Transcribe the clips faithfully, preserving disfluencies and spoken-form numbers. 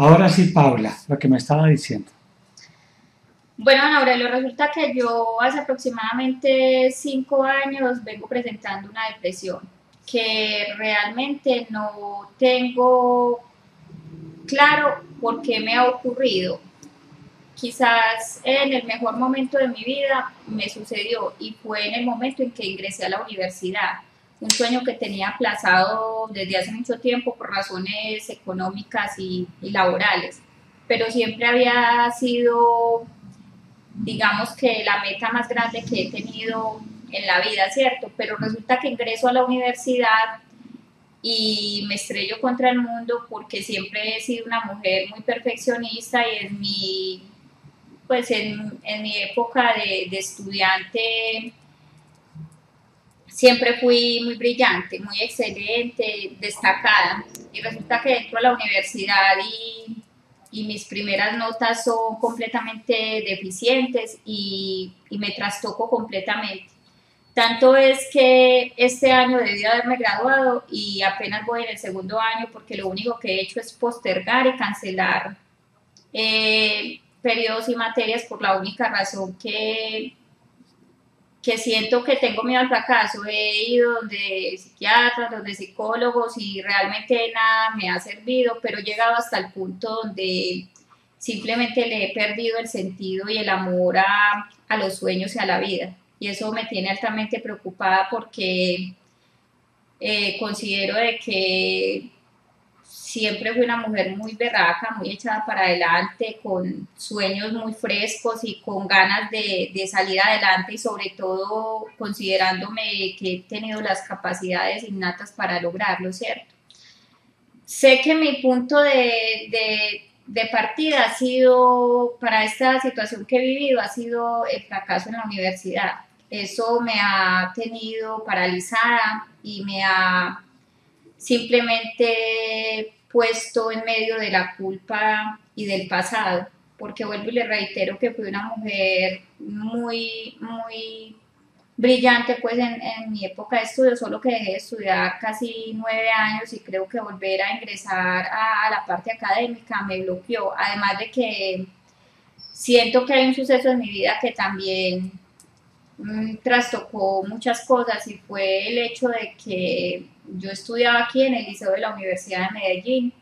Ahora sí, Paula, lo que me estaba diciendo. Bueno, don Aurelio, resulta que yo hace aproximadamente cinco años vengo presentando una depresión que realmente no tengo claro por qué me ha ocurrido. Quizás en el mejor momento de mi vida me sucedió y fue en el momento en que ingresé a la universidad. Un sueño que tenía aplazado desde hace mucho tiempo por razones económicas y, y laborales, pero siempre había sido, digamos que la meta más grande que he tenido en la vida, ¿cierto? Pero resulta que ingreso a la universidad y me estrello contra el mundo porque siempre he sido una mujer muy perfeccionista y en mi, pues en, en mi época de, de estudiante siempre fui muy brillante, muy excelente, destacada. Y resulta que entro a la universidad y... y mis primeras notas son completamente deficientes y, y me trastoco completamente. Tanto es que este año debí haberme graduado y apenas voy en el segundo año porque lo único que he hecho es postergar y cancelar eh, periodos y materias por la única razón que, que siento que tengo miedo al fracaso. He ido donde psiquiatras, donde psicólogos y realmente nada me ha servido, pero he llegado hasta el punto donde simplemente le he perdido el sentido y el amor a, a los sueños y a la vida. Y eso me tiene altamente preocupada porque eh, considero de que siempre fui una mujer muy berraca, muy echada para adelante, con sueños muy frescos y con ganas de, de salir adelante, y sobre todo considerándome que he tenido las capacidades innatas para lograrlo, ¿cierto? Sé que mi punto de, de, de partida ha sido, para esta situación que he vivido, ha sido el fracaso en la universidad. Eso me ha tenido paralizada y me ha... simplemente puesto en medio de la culpa y del pasado, porque vuelvo y le reitero que fui una mujer muy, muy brillante pues en, en mi época de estudio, solo que dejé de estudiar casi nueve años y creo que volver a ingresar a, a la parte académica me bloqueó, además de que siento que hay un suceso en mi vida que también mmm, trastocó muchas cosas y fue el hecho de que yo estudiaba aquí en el Liceo de la Universidad de Medellín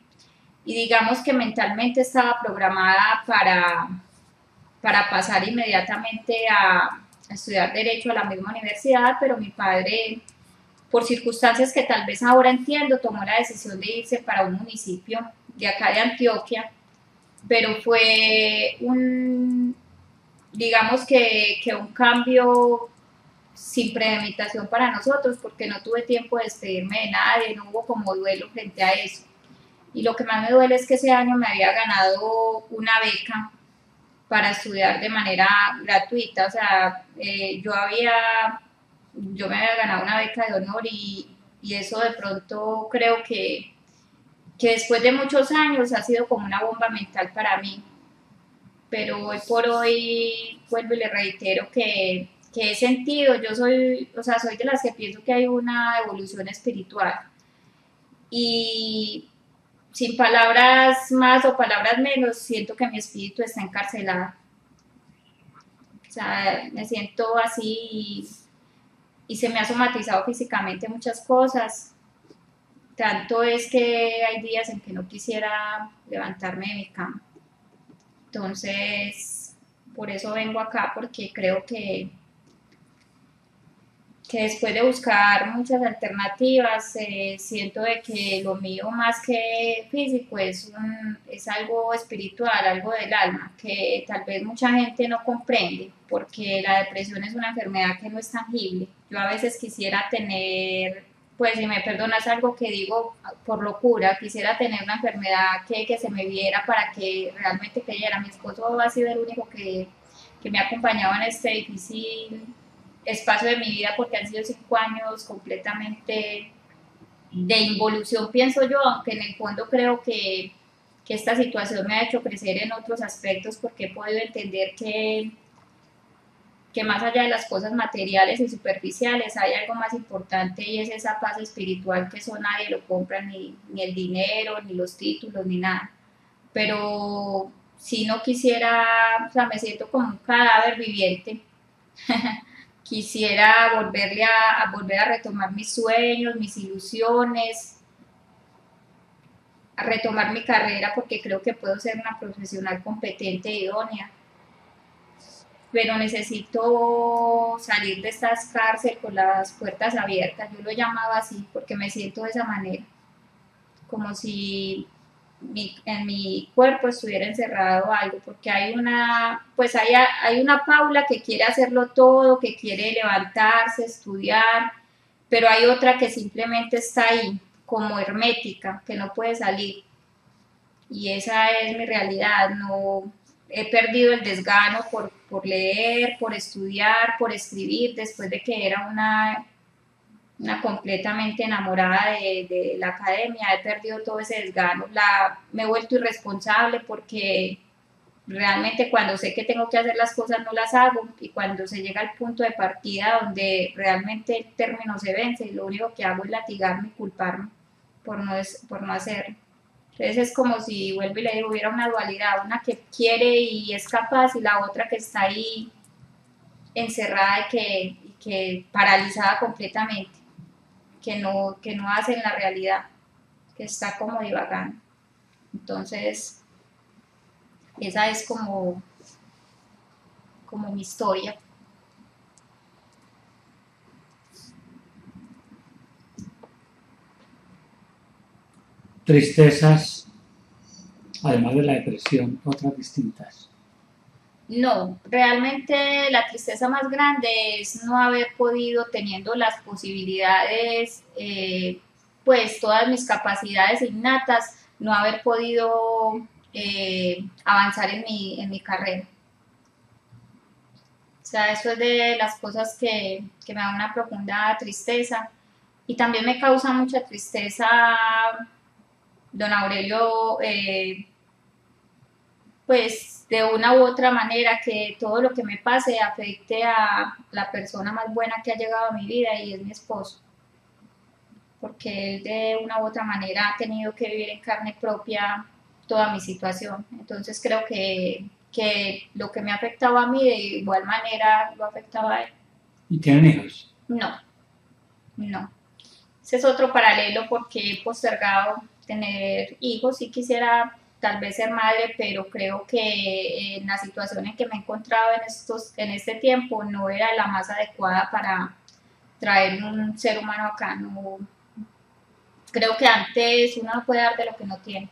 y digamos que mentalmente estaba programada para, para pasar inmediatamente a, a estudiar Derecho a la misma universidad, pero mi padre, por circunstancias que tal vez ahora entiendo, tomó la decisión de irse para un municipio de acá de Antioquia, pero fue un, digamos que, que un cambio sin premeditación para nosotros, porque no tuve tiempo de despedirme de nadie, no hubo como duelo frente a eso. Y lo que más me duele es que ese año me había ganado una beca para estudiar de manera gratuita, o sea, eh, yo había, yo me había ganado una beca de honor y, y eso de pronto creo que, que después de muchos años ha sido como una bomba mental para mí. Pero hoy por hoy vuelvo y le reitero que que he sentido, yo soy, o sea, soy de las que pienso que hay una evolución espiritual y sin palabras más o palabras menos, siento que mi espíritu está encarcelado, o sea, me siento así y, y se me ha somatizado físicamente muchas cosas, tanto es que hay días en que no quisiera levantarme de mi cama, entonces por eso vengo acá, porque creo que que después de buscar muchas alternativas, eh, siento de que lo mío más que físico es, un, es algo espiritual, algo del alma, que tal vez mucha gente no comprende, porque la depresión es una enfermedad que no es tangible. Yo a veces quisiera tener, pues si me perdonas algo que digo por locura, quisiera tener una enfermedad que, que se me viera para que realmente creyera. Mi esposo ha sido el único que, que me ha acompañado en este difícil espacio de mi vida, porque han sido cinco años completamente de involución, pienso yo, aunque en el fondo creo que, que esta situación me ha hecho crecer en otros aspectos, porque he podido entender que, que más allá de las cosas materiales y superficiales hay algo más importante y es esa paz espiritual que eso nadie lo compra, ni, ni el dinero, ni los títulos, ni nada. pero si no quisiera, o sea, me siento como un cadáver viviente. Quisiera volverle a, a volver a retomar mis sueños, mis ilusiones, a retomar mi carrera, porque creo que puedo ser una profesional competente e idónea. Pero necesito salir de estas cárceles con las puertas abiertas. Yo lo llamaba así porque me siento de esa manera, como si mi, en mi cuerpo estuviera encerrado algo, porque hay una, pues hay, hay una Paula que quiere hacerlo todo, que quiere levantarse, estudiar, pero hay otra que simplemente está ahí, como hermética, que no puede salir, y esa es mi realidad. No, he perdido el desgano por, por leer, por estudiar, por escribir, después de que era una... una completamente enamorada de, de la academia. He perdido todo ese desgano, la, me he vuelto irresponsable, porque realmente cuando sé que tengo que hacer las cosas no las hago, y cuando se llega al punto de partida donde realmente el término se vence, lo único que hago es latigarme y culparme por no, es, por no hacerlo. Entonces es como si, vuelvo y le digo, hubiera una dualidad, una que quiere y es capaz, y la otra que está ahí encerrada y que, y que paralizada completamente, que no, que no hace en la realidad, que está como divagando. Entonces, esa es como, como mi historia. Tristezas, además de la depresión, otras distintas. No, realmente la tristeza más grande es no haber podido, teniendo las posibilidades, eh, pues todas mis capacidades innatas, no haber podido eh, avanzar en mi, en mi carrera. O sea, eso es de las cosas que, que me da una profunda tristeza. Y también me causa mucha tristeza, don Aurelio, eh, pues, de una u otra manera, que todo lo que me pase afecte a la persona más buena que ha llegado a mi vida, y es mi esposo, porque él de una u otra manera ha tenido que vivir en carne propia toda mi situación. Entonces creo que, que lo que me afectaba a mí de igual manera lo afectaba a él. ¿Y tienen hijos? No, no, ese es otro paralelo, porque he postergado tener hijos. Sí quisiera tal vez ser madre, pero creo que en la situación en que me he encontrado en, estos, en este tiempo no era la más adecuada para traer un ser humano acá. No, creo que antes uno no puede dar de lo que no tiene.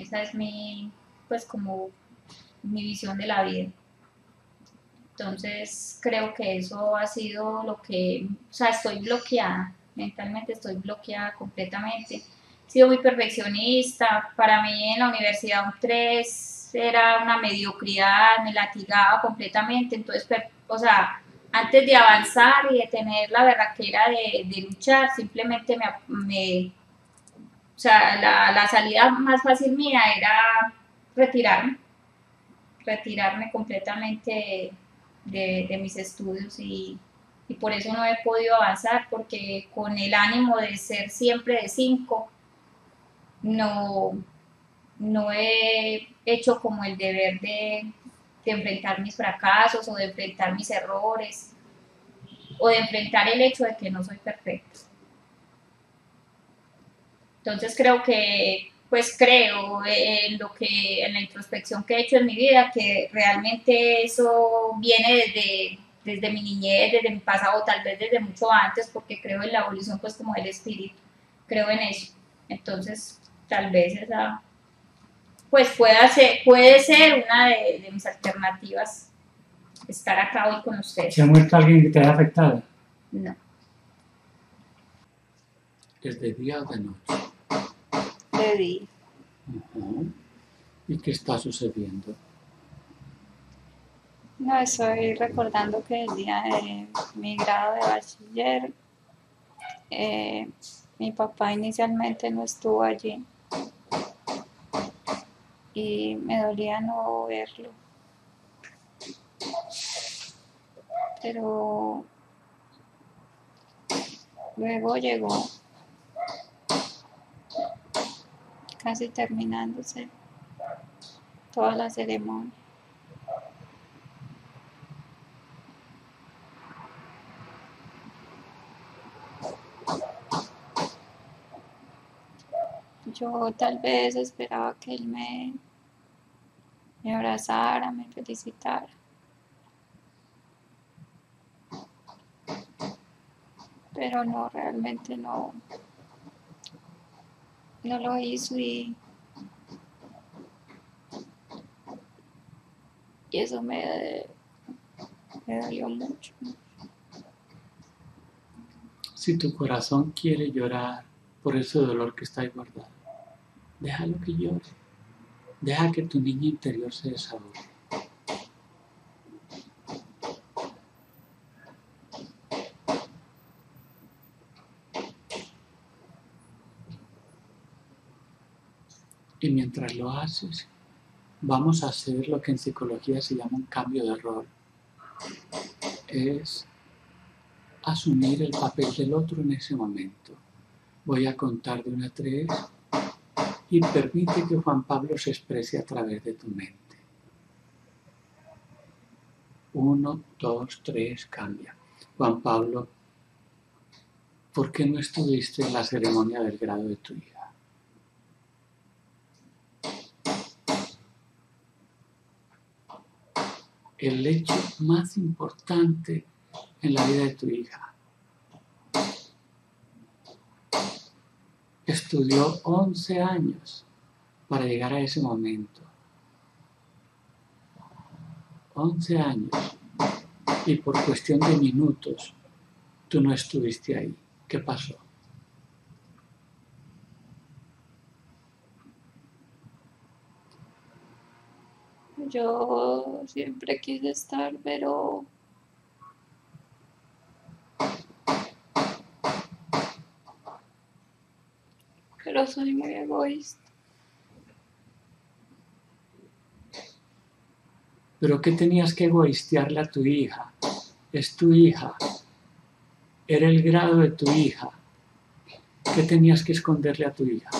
Esa es mi, pues como mi visión de la vida. Entonces creo que eso ha sido lo que, o sea, estoy bloqueada, mentalmente estoy bloqueada completamente. He sido muy perfeccionista. Para mí en la universidad un tres era una mediocridad, me latigaba completamente. Entonces, o sea, antes de avanzar y de tener la berraquera de, de luchar, simplemente me, me o sea, la, la salida más fácil mía era retirarme, retirarme completamente de, de, de mis estudios, y y por eso no he podido avanzar, porque con el ánimo de ser siempre de cinco, No, no he hecho como el deber de, de enfrentar mis fracasos, o de enfrentar mis errores, o de enfrentar el hecho de que no soy perfecta. Entonces creo que, pues creo en lo que, en la introspección que he hecho en mi vida, que realmente eso viene desde, desde mi niñez, desde mi pasado, tal vez desde mucho antes, porque creo en la evolución, pues como del espíritu, creo en eso. Entonces tal vez esa, pues pueda ser, puede ser una de, de mis alternativas, estar acá hoy con ustedes. ¿Se ha muerto alguien que te haya afectado? No. ¿Es de día o de noche? De día. Uh-huh. ¿Y qué está sucediendo? No, estoy recordando que el día de mi grado de bachiller, eh, mi papá inicialmente no estuvo allí, y me dolía no verlo, pero luego llegó. casi terminándose toda la ceremonia. Yo tal vez esperaba que él me, me abrazara, me felicitara. Pero no, realmente no, no lo hizo y, y eso me, me dolió mucho. Si tu corazón quiere llorar por ese dolor que está ahí guardado, déjalo que llore, deja que tu niña interior se desahogue. Y mientras lo haces, vamos a hacer lo que en psicología se llama un cambio de rol. Es asumir el papel del otro en ese momento. Voy a contar de una a tres. Y permite que Juan Pablo se exprese a través de tu mente. Uno, dos, tres, cambia. Juan Pablo, ¿por qué no estuviste en la ceremonia del grado de tu hija? El hecho más importante en la vida de tu hija. Estudió once años para llegar a ese momento. once años. Y por cuestión de minutos, tú no estuviste ahí. ¿Qué pasó? Yo siempre quise estar, pero... Pero soy muy egoísta. ¿Pero qué tenías que egoistearle a tu hija? Es tu hija. Era el grado de tu hija. ¿Qué tenías que esconderle a tu hija?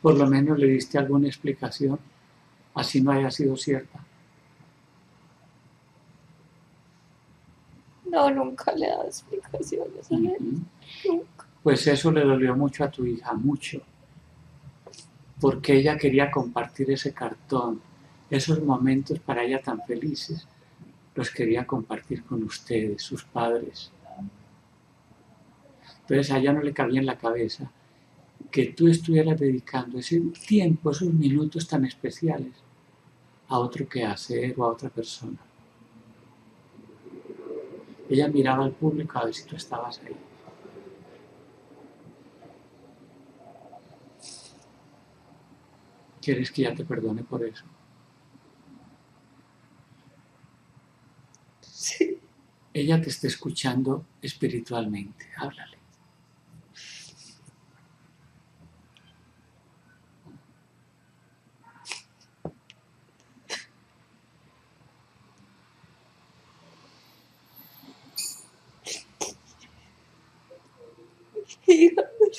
Por lo menos le diste alguna explicación. Así no haya sido cierta. No, nunca le he dado explicaciones a él. Nunca. Pues eso le dolió mucho a tu hija, mucho. Porque ella quería compartir ese cartón, esos momentos para ella tan felices, los quería compartir con ustedes, sus padres. Entonces a ella no le cabía en la cabeza que tú estuvieras dedicando ese tiempo, esos minutos tan especiales, a otro quehacer o a otra persona. Ella miraba al público a ver si tú estabas ahí. ¿Quieres que ya te perdone por eso? Sí. Ella te está escuchando espiritualmente, háblale.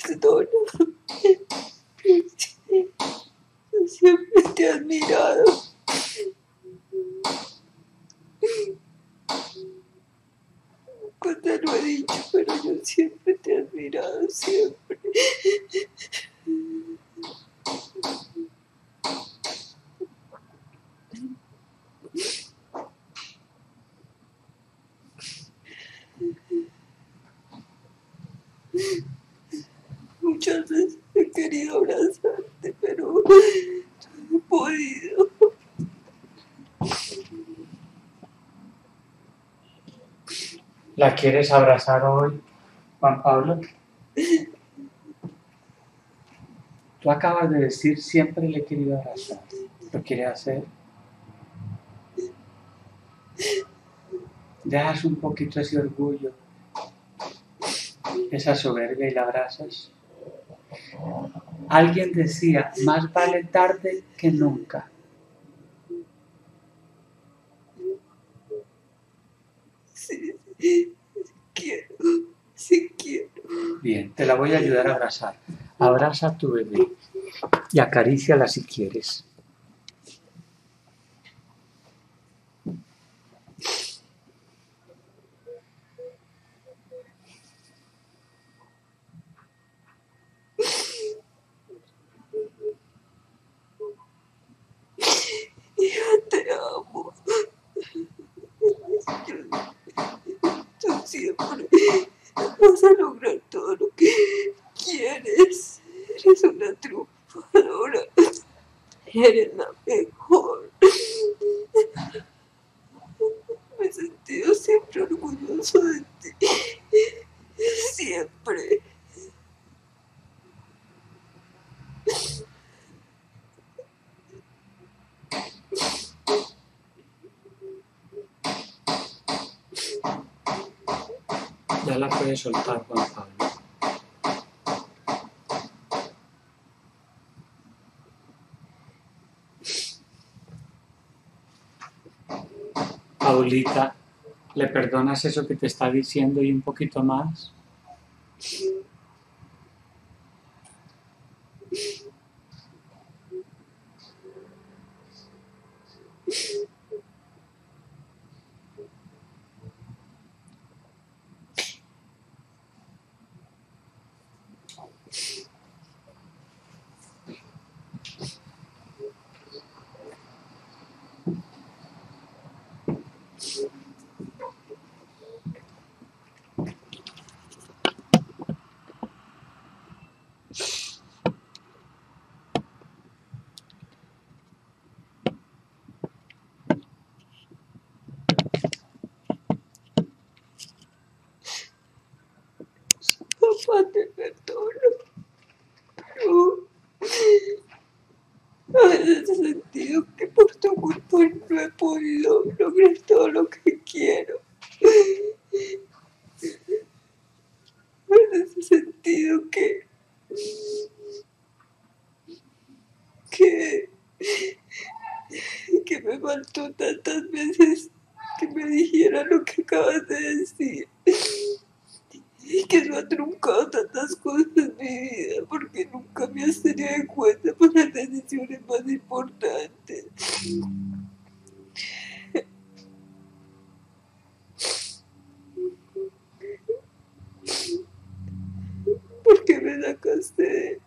Perdona, yo siempre te he admirado. Cuando lo he dicho, pero yo siempre te he admirado, siempre. Muchas veces he querido abrazarte, pero no he podido. ¿La quieres abrazar hoy, Juan Pablo? Tú acabas de decir, siempre le he querido abrazar. ¿Lo quieres hacer? Dejas un poquito ese orgullo, esa soberbia y la abrazas. Alguien decía, más vale tarde que nunca. Quiero, sí quiero. Bien, te la voy a ayudar a abrazar. Abraza a tu bebé y acaríciala si quieres. Vas a lograr todo lo que quieres. Eres una triunfadora. Eres la mejor. Me he sentido siempre orgulloso de ti. Siempre. Ya la puedes soltar, Juan Pablo. Paulita, ¿le perdonas eso que te está diciendo y un poquito más? Te perdono, pero a veces he sentido que por tu culpa no he podido lograr todo lo que quiero. A veces he sentido que que que me faltó tantas veces que me dijera lo que acabas de decir. Y que no ha truncado tantas cosas en mi vida, porque nunca me has tenido en cuenta para las decisiones más importantes. Porque me sacaste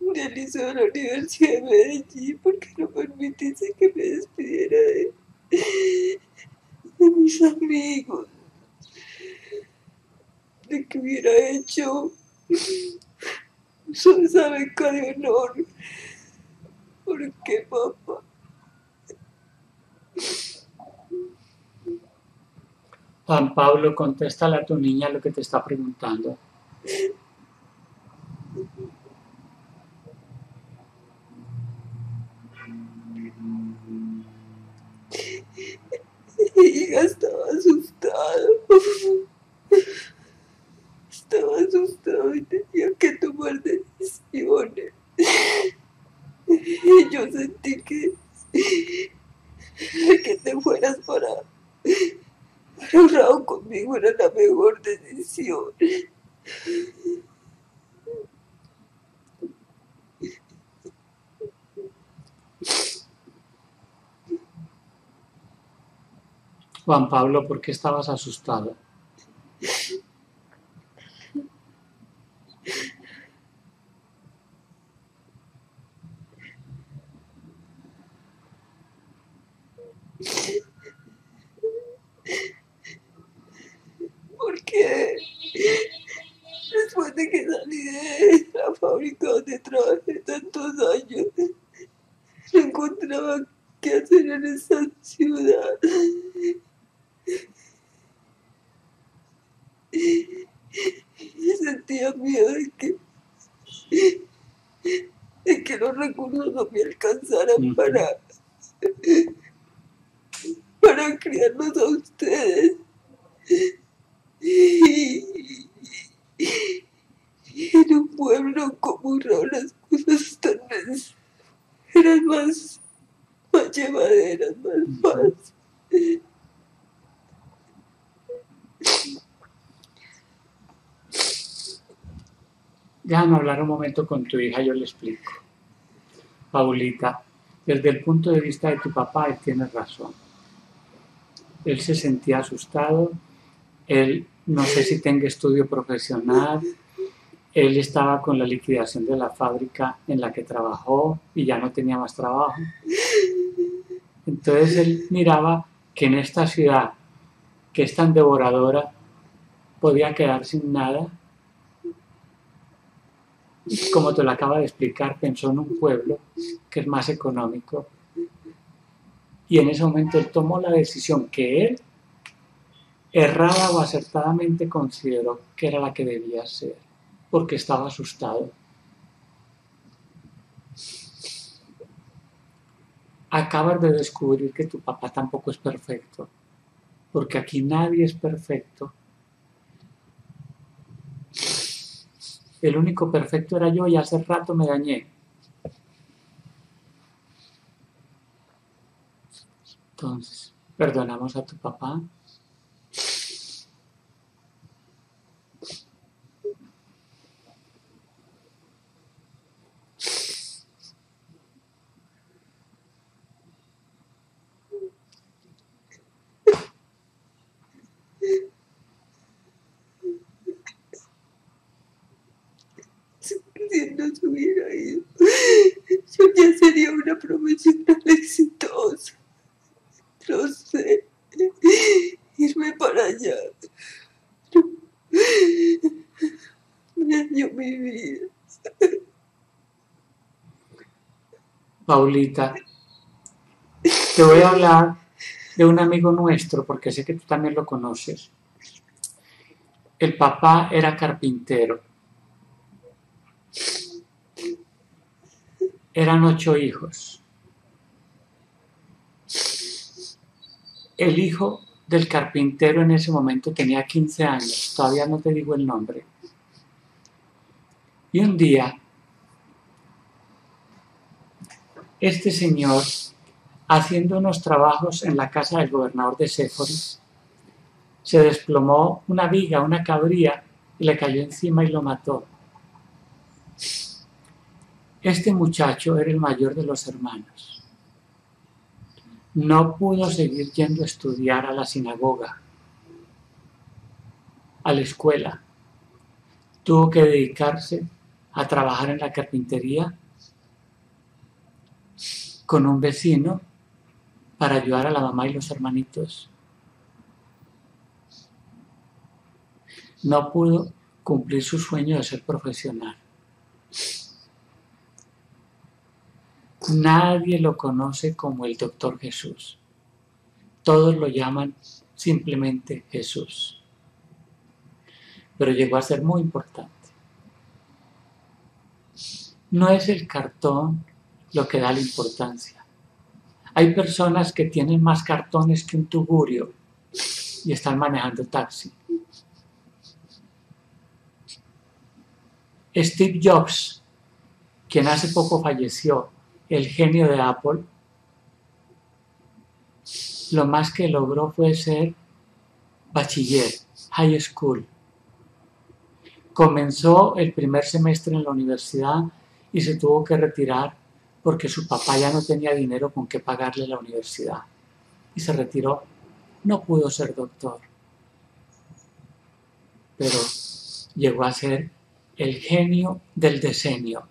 del liceo de la Universidad de Medellín, porque no permitiste que me despidiera de, de mis amigos. De que hubiera hecho esa beca de honor, porque papá. Juan Pablo, contéstale a tu niña lo que te está preguntando. Ella estaba asustada. Estaba asustado y tenía que tomar decisiones. Y yo sentí que, que te fueras para, para un lado conmigo era la mejor decisión. Juan Pablo, ¿por qué estabas asustado? Porque después de que salí de la fábrica donde trabajé tantos años, no encontraba qué hacer en esa ciudad. Sentía miedo de que, de que los recursos no me alcanzaran para, para criarlos a ustedes. Y, y, y en un pueblo como Raúl las cosas tal vez eran más, más llevaderas, más fáciles. déjame hablar un momento con tu hija, yo le explico. Paulita, desde el punto de vista de tu papá, él tiene razón. Él se sentía asustado, él no sé si tenga estudio profesional, él estaba con la liquidación de la fábrica en la que trabajó y ya no tenía más trabajo. Entonces él miraba que en esta ciudad, que es tan devoradora, podía quedar sin nada. Como te lo acaba de explicar, pensó en un pueblo que es más económico. Y en ese momento él tomó la decisión que él, errada o acertadamente, consideró que era la que debía ser, porque estaba asustado. Acabas de descubrir que tu papá tampoco es perfecto, porque aquí nadie es perfecto. El único perfecto era yo y hace rato me dañé. Entonces, perdonamos a tu papá. Yo ya sería una profesional exitosa. No sé, irme para allá. No. Me dañó mi vida. Paulita, te voy a hablar de un amigo nuestro, porque sé que tú también lo conoces. El papá era carpintero. Eran ocho hijos. El hijo del carpintero en ese momento tenía quince años, todavía no te digo el nombre. Y un día, este señor, haciendo unos trabajos en la casa del gobernador de Séforis, se desplomó una viga, una cabría, y le cayó encima y lo mató. Este muchacho era el mayor de los hermanos. No pudo seguir yendo a estudiar a la sinagoga, a la escuela. Tuvo que dedicarse a trabajar en la carpintería con un vecino para ayudar a la mamá y los hermanitos. No pudo cumplir su sueño de ser profesional. Nadie lo conoce como el doctor Jesús. Todos lo llaman simplemente Jesús. Pero llegó a ser muy importante. No es el cartón lo que da la importancia. Hay personas que tienen más cartones que un tugurio y están manejando taxi. Steve Jobs, quien hace poco falleció, el genio de Apple, lo más que logró fue ser bachiller, high school. Comenzó el primer semestre en la universidad y se tuvo que retirar porque su papá ya no tenía dinero con qué pagarle la universidad. Y se retiró. No pudo ser doctor. Pero llegó a ser el genio del decenio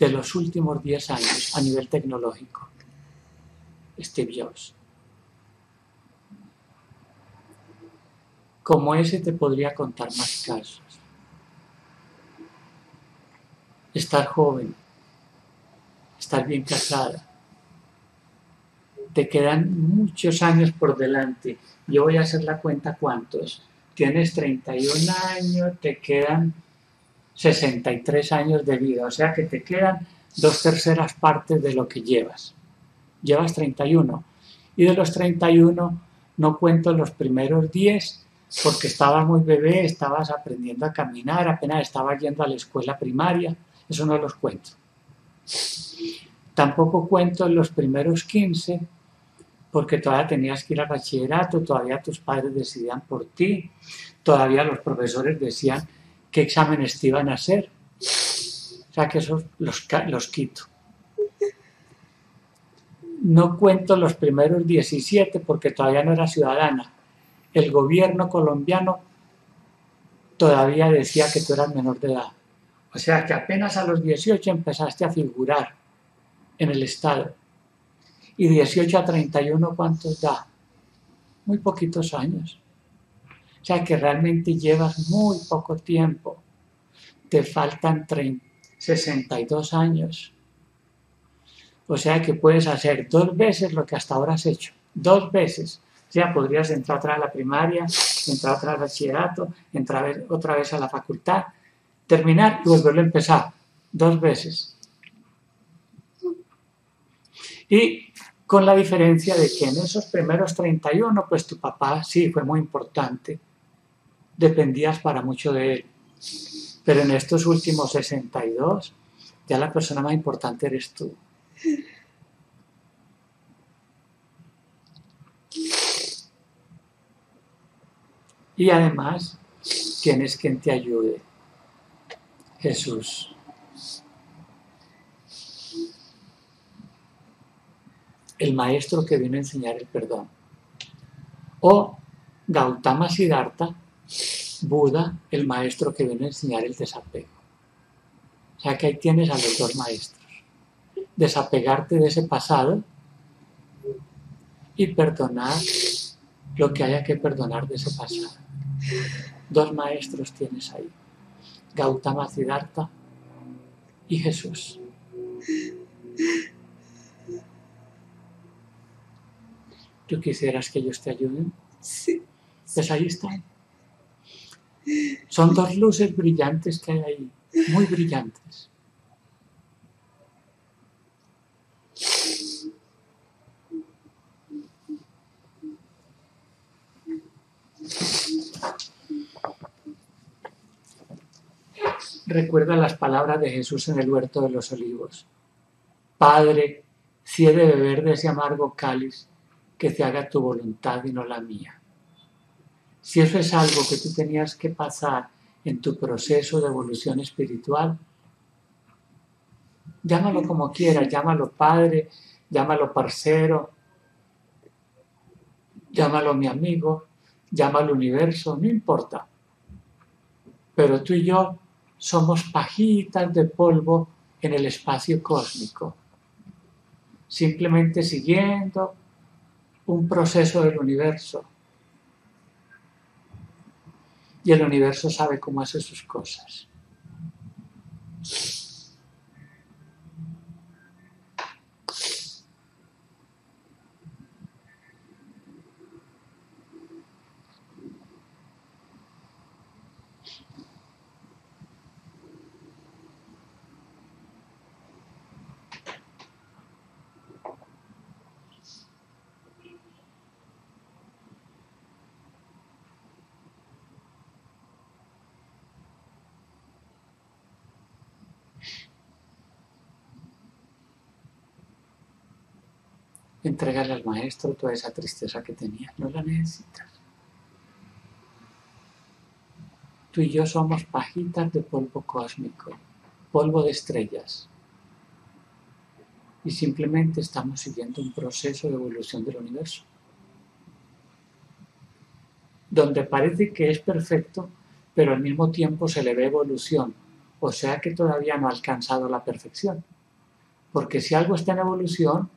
de los últimos diez años a nivel tecnológico, Steve Jobs. Como ese te podría contar más casos. Estar joven, estar bien casada, te quedan muchos años por delante. Yo voy a hacer la cuenta cuántos. Tienes treinta y un años, te quedan sesenta y tres años de vida, o sea que te quedan dos terceras partes de lo que llevas. Llevas treinta y uno. Y de los treinta y uno no cuento los primeros diez porque estabas muy bebé, estabas aprendiendo a caminar, apenas estabas yendo a la escuela primaria. Eso no los cuento. Tampoco cuento los primeros quince porque todavía tenías que ir al bachillerato, todavía tus padres decidían por ti, todavía los profesores decían qué exámenes te iban a hacer. O sea que esos los, los quito. No cuento los primeros diecisiete porque todavía no era ciudadana. El gobierno colombiano todavía decía que tú eras menor de edad. O sea que apenas a los dieciocho empezaste a figurar en el Estado. Y dieciocho a treinta y uno, ¿cuántos da? Muy poquitos años. O sea que realmente llevas muy poco tiempo. Te faltan sesenta y dos años. O sea que puedes hacer dos veces lo que hasta ahora has hecho. Dos veces. O sea, podrías entrar otra vez a la primaria, entrar otra vez al bachillerato, entrar otra vez a la facultad, terminar y volverlo a empezar. Dos veces. Y con la diferencia de que en esos primeros treinta y uno, pues tu papá sí fue muy importante. Dependías para mucho de él. Pero en estos últimos sesenta y dos, ya la persona más importante eres tú. Y además, tienes quien te ayude. Jesús. El maestro que vino a enseñar el perdón. O Gautama Siddhartha, Buda, el maestro que vino a enseñar el desapego. O sea que ahí tienes a los dos maestros. Desapegarte de ese pasado y perdonar lo que haya que perdonar de ese pasado. Dos maestros tienes ahí, Gautama Siddhartha y Jesús. ¿Tú quisieras que ellos te ayuden? Sí. Pues ahí están. Son dos luces brillantes que hay ahí, muy brillantes. Recuerda las palabras de Jesús en el huerto de los olivos. Padre, si he de beber de ese amargo cáliz, que se haga tu voluntad y no la mía. Si eso es algo que tú tenías que pasar en tu proceso de evolución espiritual, llámalo como quieras, llámalo padre, llámalo parcero, llámalo mi amigo, llámalo universo, no importa. Pero tú y yo somos pajitas de polvo en el espacio cósmico, simplemente siguiendo un proceso del universo. Y el universo sabe cómo hace sus cosas. Entregarle al maestro toda esa tristeza que tenía. No la necesitas. Tú y yo somos pajitas de polvo cósmico, polvo de estrellas. Y simplemente estamos siguiendo un proceso de evolución del universo. Donde parece que es perfecto, pero al mismo tiempo se le ve evolución. O sea que todavía no ha alcanzado la perfección. Porque si algo está en evolución,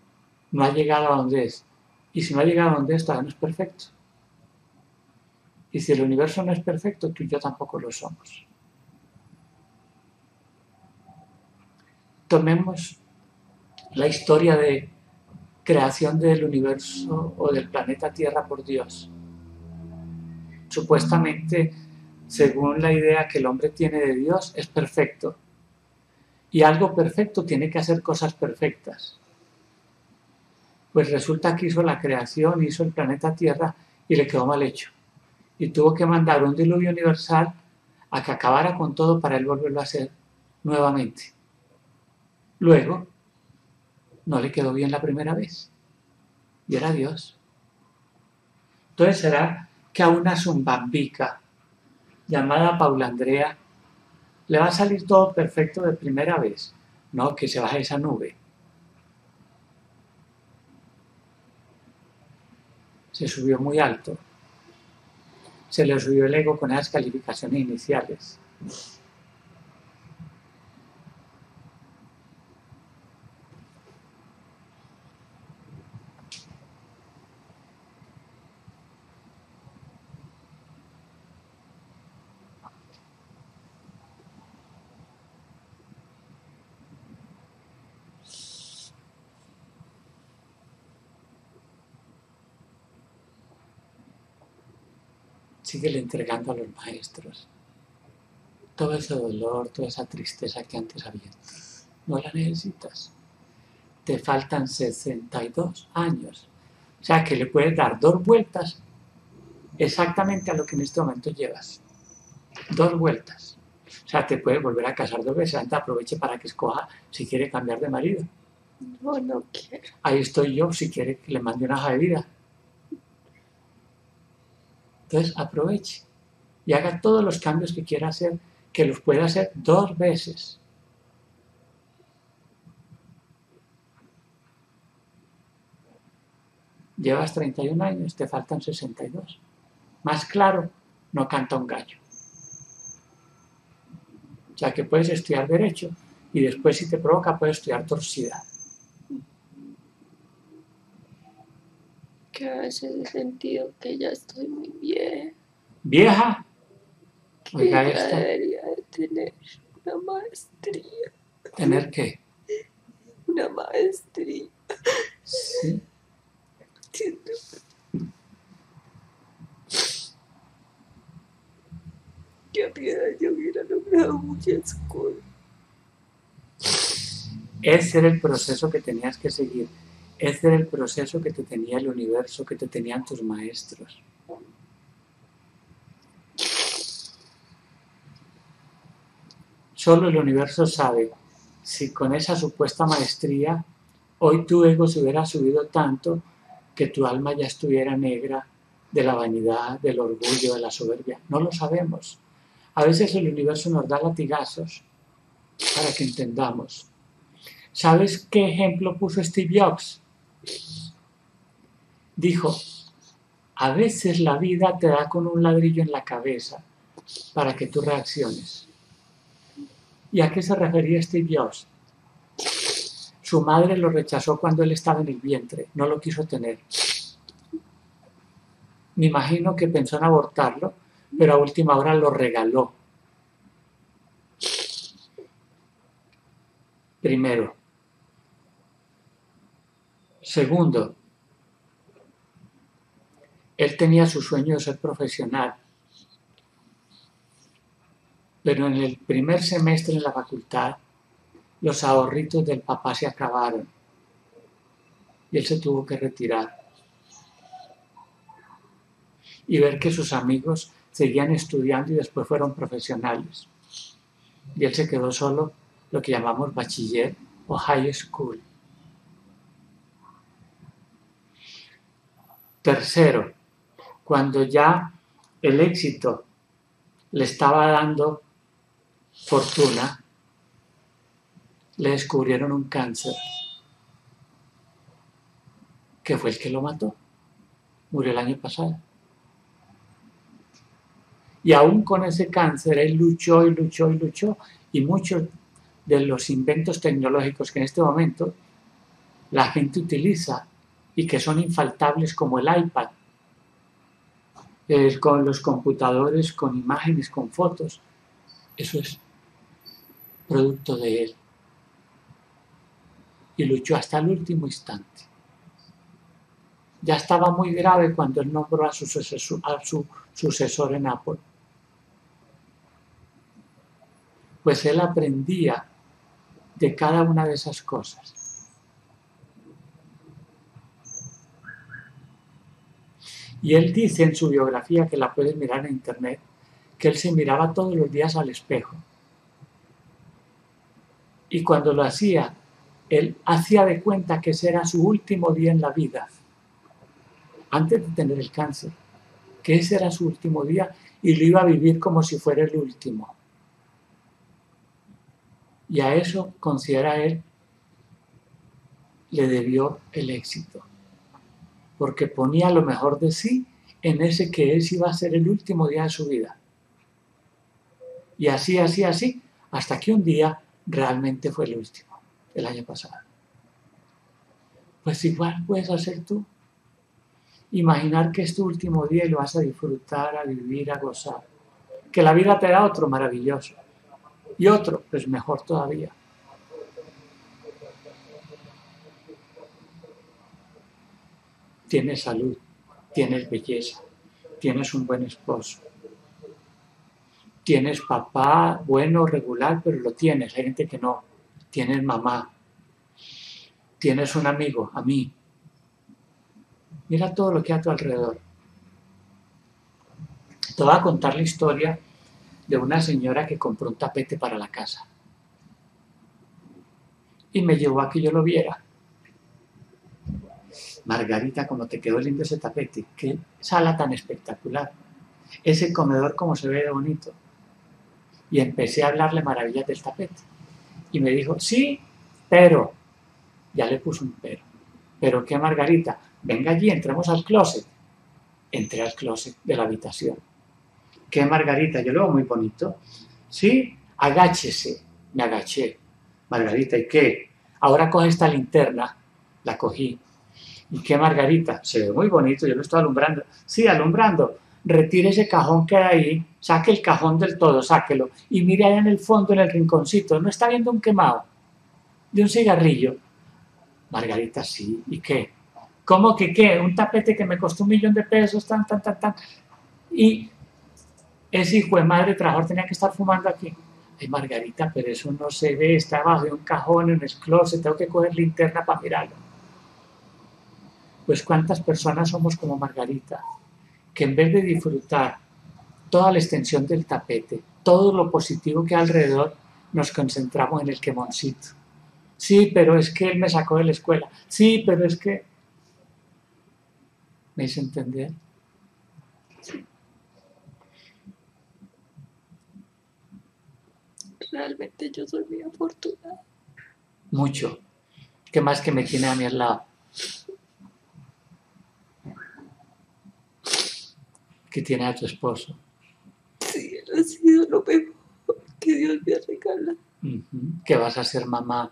no ha llegado a donde es. Y si no ha llegado a donde es, todavía no es perfecto. Y si el universo no es perfecto, tú y yo tampoco lo somos. Tomemos la historia de creación del universo o del planeta Tierra por Dios. Supuestamente, según la idea que el hombre tiene de Dios, es perfecto. Y algo perfecto tiene que hacer cosas perfectas. Pues resulta que hizo la creación, hizo el planeta Tierra y le quedó mal hecho. Y tuvo que mandar un diluvio universal a que acabara con todo para él volverlo a hacer nuevamente. Luego, no le quedó bien la primera vez. Y era Dios. Entonces será que a una zumbambica llamada Paula Andrea le va a salir todo perfecto de primera vez. No, que se baje esa nube. Se subió muy alto. Se le subió el ego con esas calificaciones iniciales. Síguele entregando a los maestros todo ese dolor, toda esa tristeza que antes había. No la necesitas. Te faltan sesenta y dos años. O sea que le puedes dar dos vueltas exactamente a lo que en este momento llevas. Dos vueltas. O sea, te puedes volver a casar dos veces. Antes aproveche para que escoja si quiere cambiar de marido. No, no quiero. Ahí estoy yo si quiere que le mande una hoja de vida. Entonces aproveche y haga todos los cambios que quiera hacer, que los pueda hacer dos veces. Llevas treinta y un años, te faltan sesenta y dos. Más claro, no canta un gallo. O sea que puedes estudiar derecho y después, si te provoca, puedes estudiar torcida. Que a veces he sentido que ya estoy muy vieja. ¿Vieja? Oiga, que esta. Debería de tener una maestría. ¿Tener qué? Una maestría. Sí. Sí. Que a mi edad yo hubiera logrado muchas cosas. Ese era el proceso que tenías que seguir. Este era el proceso que te tenía el universo, que te tenían tus maestros. Solo el universo sabe si con esa supuesta maestría hoy tu ego se hubiera subido tanto que tu alma ya estuviera negra de la vanidad, del orgullo, de la soberbia. No lo sabemos. A veces el universo nos da latigazos para que entendamos. ¿Sabes qué ejemplo puso Steve Jobs? Dijo, a veces la vida te da con un ladrillo en la cabeza para que tú reacciones. ¿Y a qué se refería Steve Jobs? Su madre lo rechazó cuando él estaba en el vientre, no lo quiso tener. Me imagino que pensó en abortarlo, pero a última hora lo regaló. Primero. Segundo, él tenía su sueño de ser profesional, pero en el primer semestre en la facultad los ahorritos del papá se acabaron y él se tuvo que retirar y ver que sus amigos seguían estudiando y después fueron profesionales y él se quedó solo, lo que llamamos bachiller o high school. Tercero, cuando ya el éxito le estaba dando fortuna, le descubrieron un cáncer, que fue el que lo mató. Murió el año pasado. Y aún con ese cáncer, él luchó y luchó y luchó, y muchos de los inventos tecnológicos que en este momento la gente utiliza, y que son infaltables como el iPad, el, con los computadores, con imágenes, con fotos. Eso es producto de él. Y luchó hasta el último instante. Ya estaba muy grave cuando él nombró a su sucesor, a su sucesor en Apple. Pues él aprendía de cada una de esas cosas. Y él dice en su biografía, que la puedes mirar en internet, que él se miraba todos los días al espejo. Y cuando lo hacía, él hacía de cuenta que ese era su último día en la vida, antes de tener el cáncer, que ese era su último día y lo iba a vivir como si fuera el último. Y a eso, considera él, le debió el éxito, porque ponía lo mejor de sí en ese que ese iba a ser el último día de su vida. Y así, así, así, hasta que un día realmente fue el último, el año pasado. Pues igual puedes hacer tú. Imaginar que es tu último día y lo vas a disfrutar, a vivir, a gozar. Que la vida te da otro maravilloso. Y otro, pues mejor todavía. Tienes salud, tienes belleza, tienes un buen esposo. Tienes papá, bueno, regular, pero lo tienes. Hay gente que no. Tienes mamá. Tienes un amigo, a mí. Mira todo lo que hay a tu alrededor. Te voy a contar la historia de una señora que compró un tapete para la casa. Y me llevó a que yo lo viera. Margarita, como te quedó lindo ese tapete. Qué sala tan espectacular. Ese comedor como se ve de bonito. Y empecé a hablarle maravillas del tapete. Y me dijo, sí, pero. Ya le puso un pero. ¿Pero qué, Margarita? Venga allí, entremos al closet. Entré al closet de la habitación. ¿Qué, Margarita? Yo lo veo muy bonito. Sí, agáchese. Me agaché. Margarita, ¿y qué? Ahora coge esta linterna. La cogí. ¿Y qué, Margarita? Se ve muy bonito, yo lo estoy alumbrando. Sí, alumbrando. Retire ese cajón que hay ahí, saque el cajón del todo, sáquelo, y mire allá en el fondo, en el rinconcito, no está viendo un quemado de un cigarrillo. Margarita, sí, ¿y qué? ¿Cómo que qué? Un tapete que me costó un millón de pesos, tan, tan, tan, tan, y ese hijo de madre trabajador tenía que estar fumando aquí. Ay, Margarita, pero eso no se ve, está abajo de un cajón, en el closet, tengo que coger linterna para mirarlo. Pues cuántas personas somos como Margarita, que en vez de disfrutar toda la extensión del tapete, todo lo positivo que hay alrededor, nos concentramos en el quemoncito. Sí, pero es que él me sacó de la escuela. Sí, pero es que... ¿Me hice entender? Realmente yo soy muy afortunada. Mucho. ¿Qué más que me tiene a mí al lado? Que tiene a tu esposo. Sí, él ha sido lo mejor que Dios me ha regalado. Uh-huh. Que vas a ser mamá.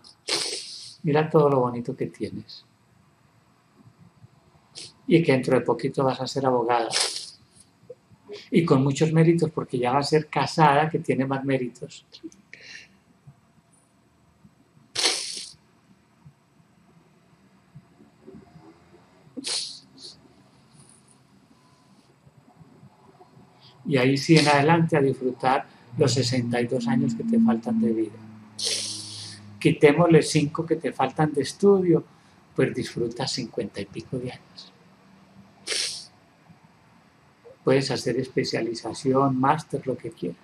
Mira todo lo bonito que tienes. Y que dentro de poquito vas a ser abogada. Y con muchos méritos, porque ya va a ser casada, que tiene más méritos. Y ahí sí en adelante a disfrutar los sesenta y dos años que te faltan de vida. Quitémosle cinco que te faltan de estudio, pues disfruta cincuenta y pico de años. Puedes hacer especialización, máster, lo que quieras.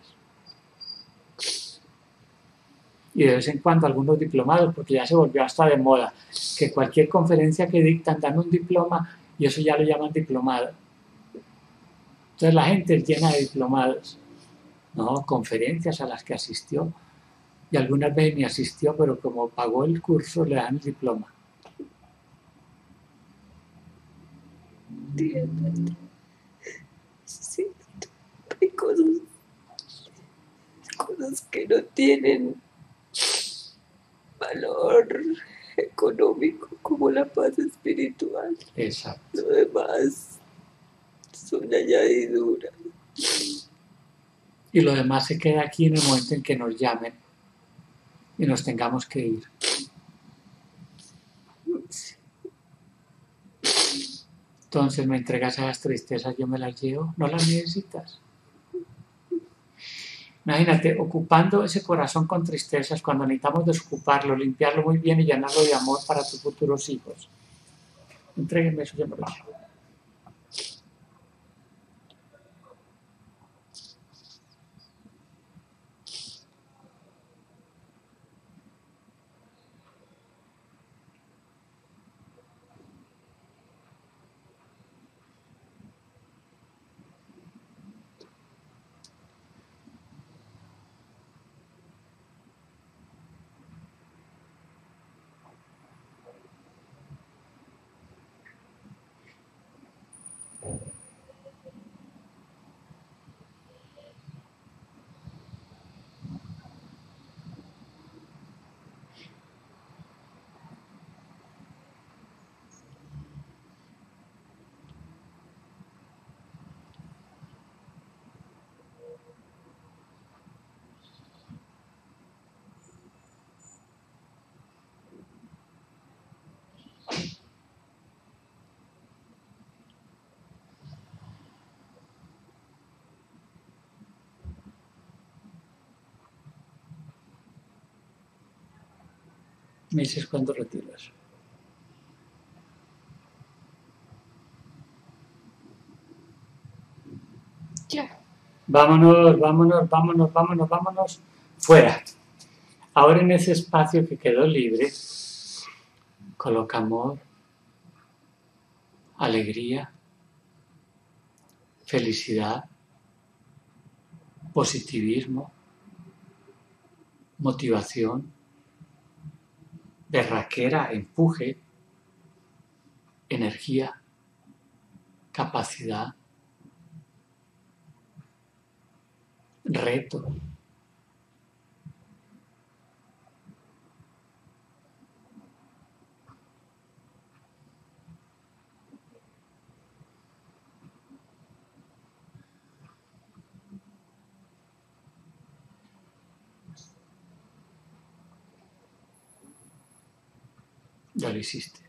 Y de vez en cuando algunos diplomados, porque ya se volvió hasta de moda, que cualquier conferencia que dictan dan un diploma y eso ya lo llaman diplomado. Entonces la gente es llena de diplomados, ¿no? Conferencias a las que asistió, y algunas veces ni asistió, pero como pagó el curso le dan el diploma. Sí, hay cosas, cosas que no tienen valor económico, como la paz espiritual. Exacto. Lo demás son añadiduras. Y lo demás se queda aquí en el momento en que nos llamen y nos tengamos que ir. Entonces me entregas esas tristezas, yo me las llevo, no las necesitas. Imagínate, ocupando ese corazón con tristezas, cuando necesitamos desocuparlo, limpiarlo muy bien y llenarlo de amor para tus futuros hijos. Entréguenme eso, yo me lo llevo. Me dices cuándo retiras. Ya. Vámonos, vámonos, vámonos, vámonos, vámonos. Fuera. Ahora en ese espacio que quedó libre, coloca amor, alegría, felicidad, positivismo, motivación, berraquera, empuje, energía, capacidad, reto. Ya lo hiciste.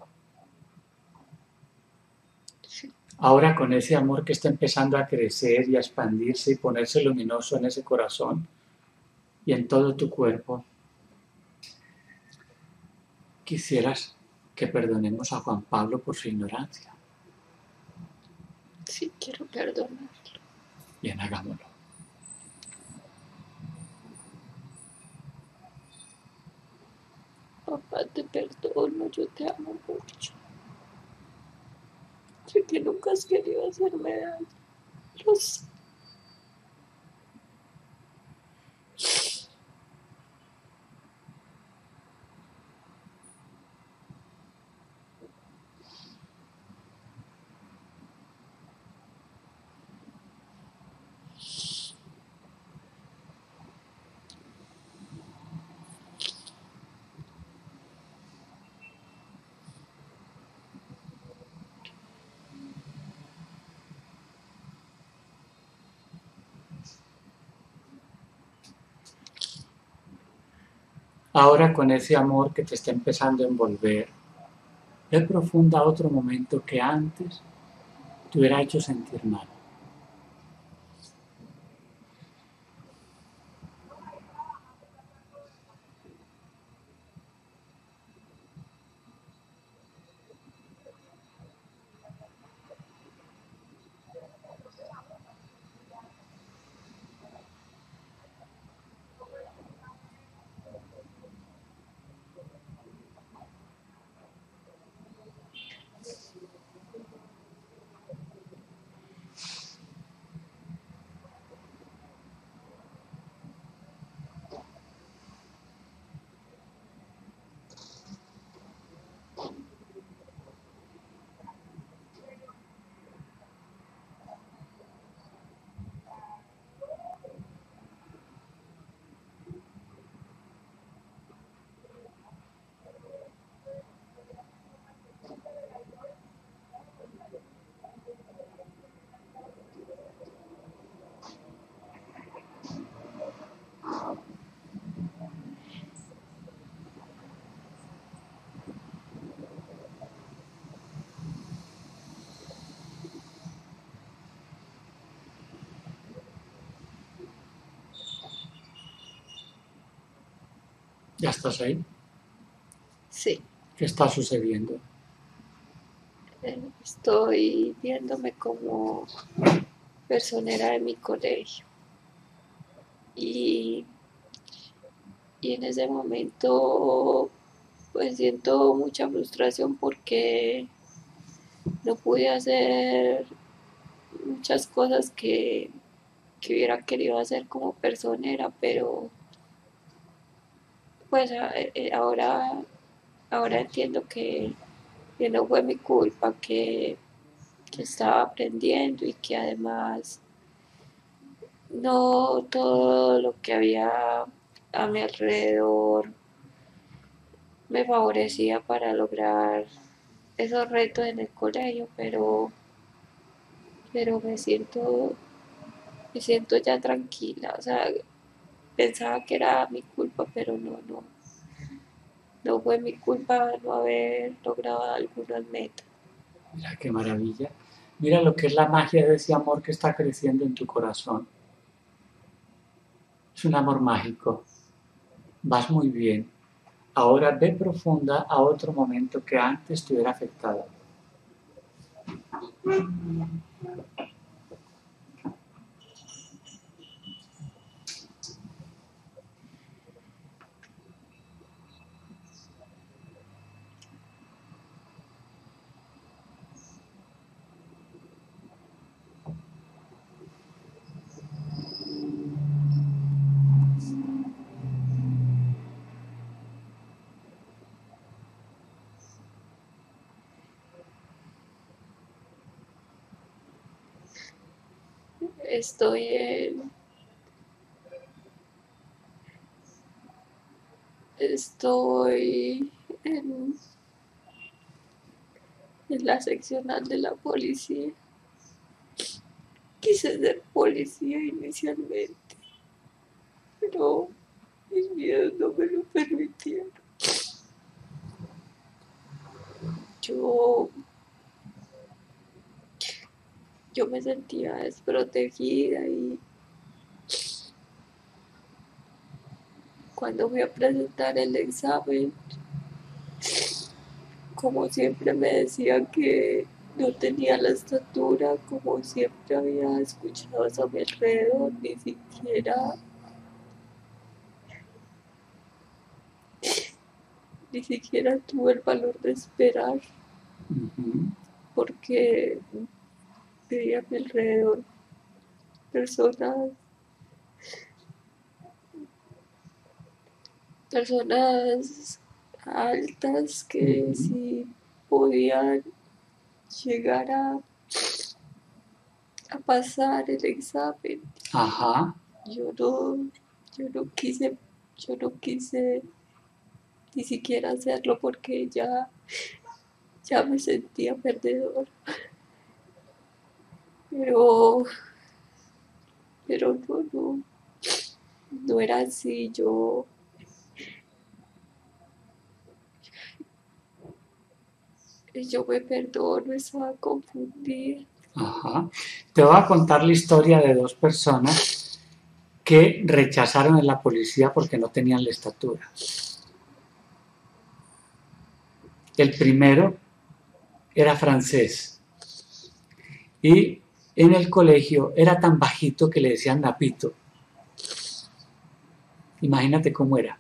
Sí. Ahora con ese amor que está empezando a crecer y a expandirse y ponerse luminoso en ese corazón y en todo tu cuerpo, quisieras que perdonemos a Juan Pablo por su ignorancia. Sí, quiero perdonarlo. Bien, hagámoslo. Papá, te perdono, yo te amo mucho. Sé que nunca has querido hacerme daño. Lo sé. Ahora con ese amor que te está empezando a envolver, ve profunda a otro momento que antes te hubiera hecho sentir mal. ¿Ya estás ahí? Sí. ¿Qué está sucediendo? Estoy viéndome como personera de mi colegio. Y, y en ese momento pues siento mucha frustración porque no pude hacer muchas cosas que, que hubiera querido hacer como personera, pero pues ahora, ahora entiendo que, que no fue mi culpa, que, que estaba aprendiendo y que además no todo lo que había a mi alrededor me favorecía para lograr esos retos en el colegio, pero, pero me siento, me siento ya tranquila, o sea, pensaba que era mi culpa, pero no, no, no fue mi culpa no haber logrado algunas metas. Mira qué maravilla. Mira lo que es la magia de ese amor que está creciendo en tu corazón. Es un amor mágico. Vas muy bien. ahora de profunda a otro momento que antes estuviera afectado. Estoy en... Estoy en... en la seccional de la policía. Quise ser policía inicialmente, pero mis miedos no me lo permitieron. Yo... Yo me sentía desprotegida y cuando fui a presentar el examen, como siempre me decían que no tenía la estatura, como siempre había escuchado a mi alrededor, ni siquiera, ni siquiera tuve el valor de esperar, porque veía a mi alrededor personas, personas altas que mm-hmm. sí podían llegar a, a pasar el examen. Ajá. Yo no, yo no quise, yo no quise ni siquiera hacerlo porque ya, ya me sentía perdedor. Pero, pero no, no, no era así, yo, yo me perdono, estaba confundida. Ajá. Te voy a contar la historia de dos personas que rechazaron a la policía porque no tenían la estatura. El primero era francés y en el colegio era tan bajito que le decían Napito. Imagínate cómo era.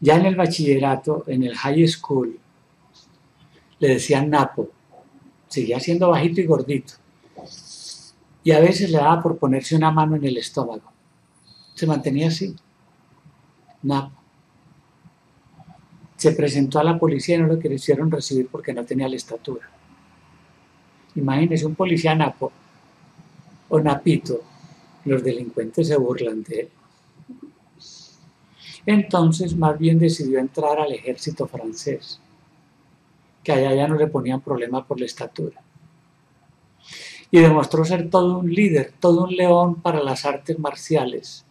Ya en el bachillerato, en el high school, le decían Napo. Seguía siendo bajito y gordito. Y a veces le daba por ponerse una mano en el estómago. Se mantenía así. Napo. Se presentó a la policía y no lo quisieron recibir porque no tenía la estatura. Imagínense un policía napo o napito, los delincuentes se burlan de él. Entonces más bien decidió entrar al ejército francés, que allá ya no le ponían problema por la estatura. Y demostró ser todo un líder, todo un león para las artes marciales.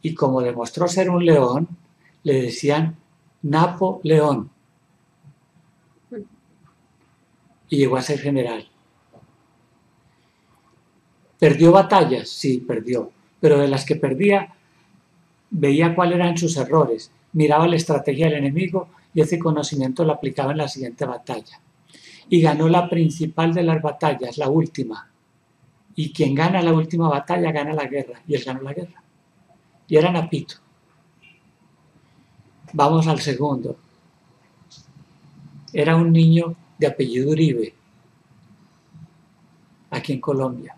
Y como demostró ser un león, le decían Napoleón. Y llegó a ser general. ¿Perdió batallas? Sí, perdió. Pero de las que perdía, veía cuáles eran sus errores, miraba la estrategia del enemigo y ese conocimiento lo aplicaba en la siguiente batalla. Y ganó la principal de las batallas, la última. Y quien gana la última batalla gana la guerra. Y él ganó la guerra. Y era Napito. Vamos al segundo. Era un niño de apellido Uribe, aquí en Colombia.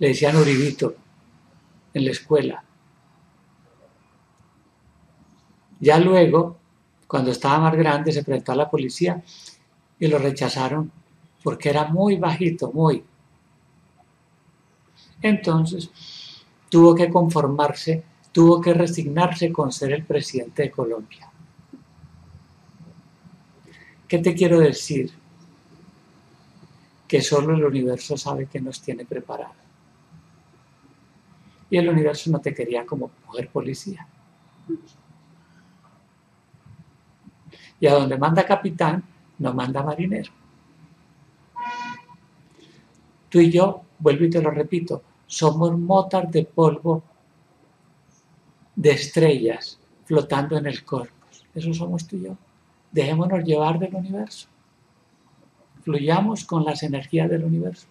Le decían Uribito en la escuela. Ya luego, cuando estaba más grande, se presentó a la policía y lo rechazaron porque era muy bajito, muy. Entonces, tuvo que conformarse, tuvo que resignarse con ser el presidente de Colombia. ¿Qué te quiero decir? Que solo el universo sabe que nos tiene preparado. Y el universo no te quería como mujer policía. Y a donde manda capitán, no manda marinero. Tú y yo, vuelvo y te lo repito, somos motas de polvo de estrellas flotando en el cosmos. Eso somos tú y yo. Dejémonos llevar del universo. Fluyamos con las energías del universo.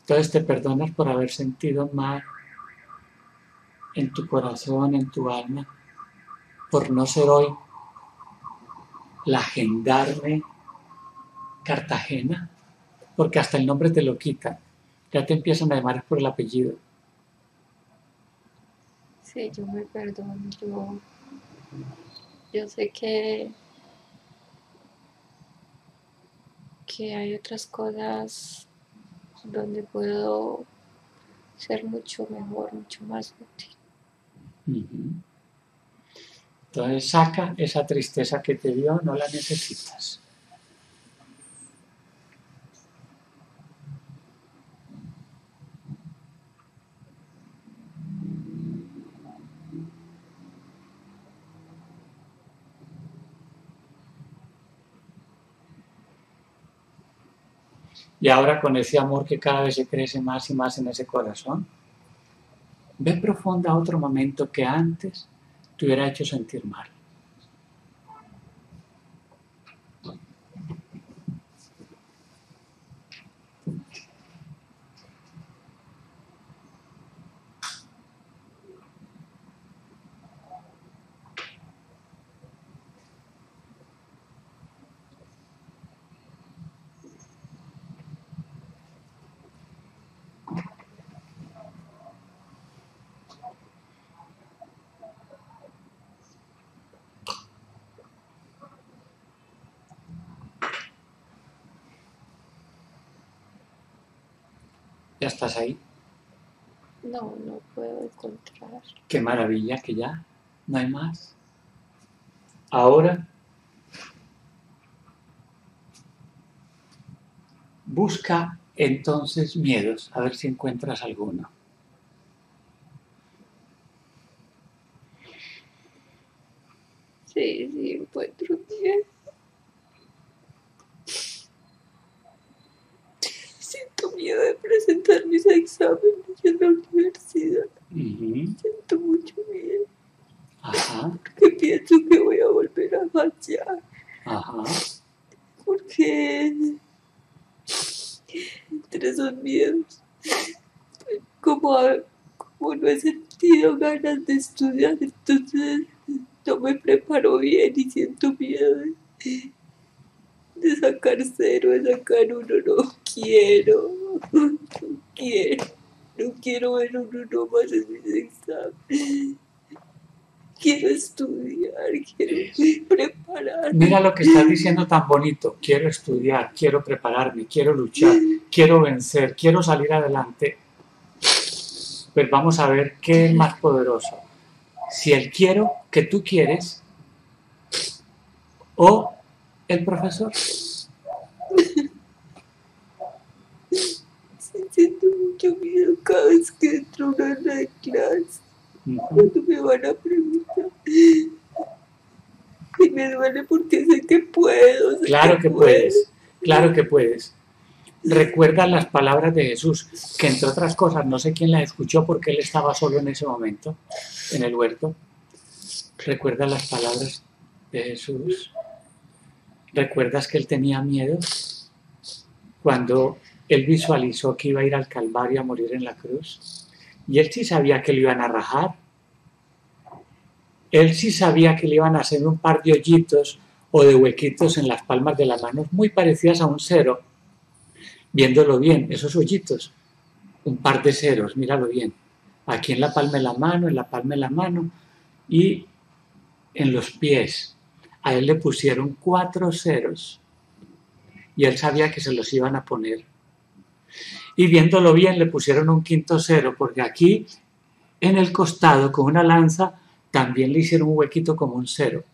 Entonces te perdonas por haber sentido mal en tu corazón, en tu alma, por no ser hoy la gendarme Cartagena, porque hasta el nombre te lo quitan, ya te empiezan a llamar por el apellido. Sí, yo me perdono, yo, yo sé que, que hay otras cosas donde puedo ser mucho mejor, mucho más útil. Uh-huh. Entonces saca esa tristeza que te dio, no la necesitas. Y ahora con ese amor que cada vez se crece más y más en ese corazón, ve profunda otro momento que antes te hubiera hecho sentir mal. ¿Ya estás ahí? No, no puedo encontrar. Qué maravilla que ya, no hay más. Ahora, busca entonces miedos, a ver si encuentras alguno. Sí, sí, encuentro miedo. Miedo de presentar mis exámenes en la universidad. Uh-huh. Siento mucho miedo. Ajá. Porque pienso que voy a volver a fallar. Ajá. Porque entre esos miedos, como, como no he sentido ganas de estudiar, entonces no me preparo bien y siento miedo de, de sacar cero, de sacar uno, no quiero. No quiero, no quiero ver un uno más en mis exámenes. Quiero estudiar, quiero prepararme. Mira lo que estás diciendo tan bonito. Quiero estudiar, quiero prepararme, quiero luchar, quiero vencer, quiero salir adelante. Pues vamos a ver qué es más poderoso. Si el quiero que tú quieres o el profesor. Siento mucho miedo cada vez que entro a una de clase. Uh-huh. Cuando me van a preguntar. Y me duele porque sé que puedo. Sé claro que, que puedes. puedes, claro que puedes. Recuerda las palabras de Jesús, que entre otras cosas, no sé quién las escuchó porque él estaba solo en ese momento, en el huerto. Recuerda las palabras de Jesús. ¿Recuerdas que él tenía miedo cuando él visualizó que iba a ir al Calvario a morir en la cruz? Y él sí sabía que le iban a rajar. Él sí sabía que le iban a hacer un par de hoyitos o de huequitos en las palmas de las manos, muy parecidas a un cero. Viéndolo bien, esos hoyitos, un par de ceros, míralo bien. Aquí en la palma de la mano, en la palma de la mano y en los pies. A él le pusieron cuatro ceros y él sabía que se los iban a poner. Y viéndolo bien le pusieron un quinto cero, porque aquí en el costado con una lanza también le hicieron un huequito como un cero.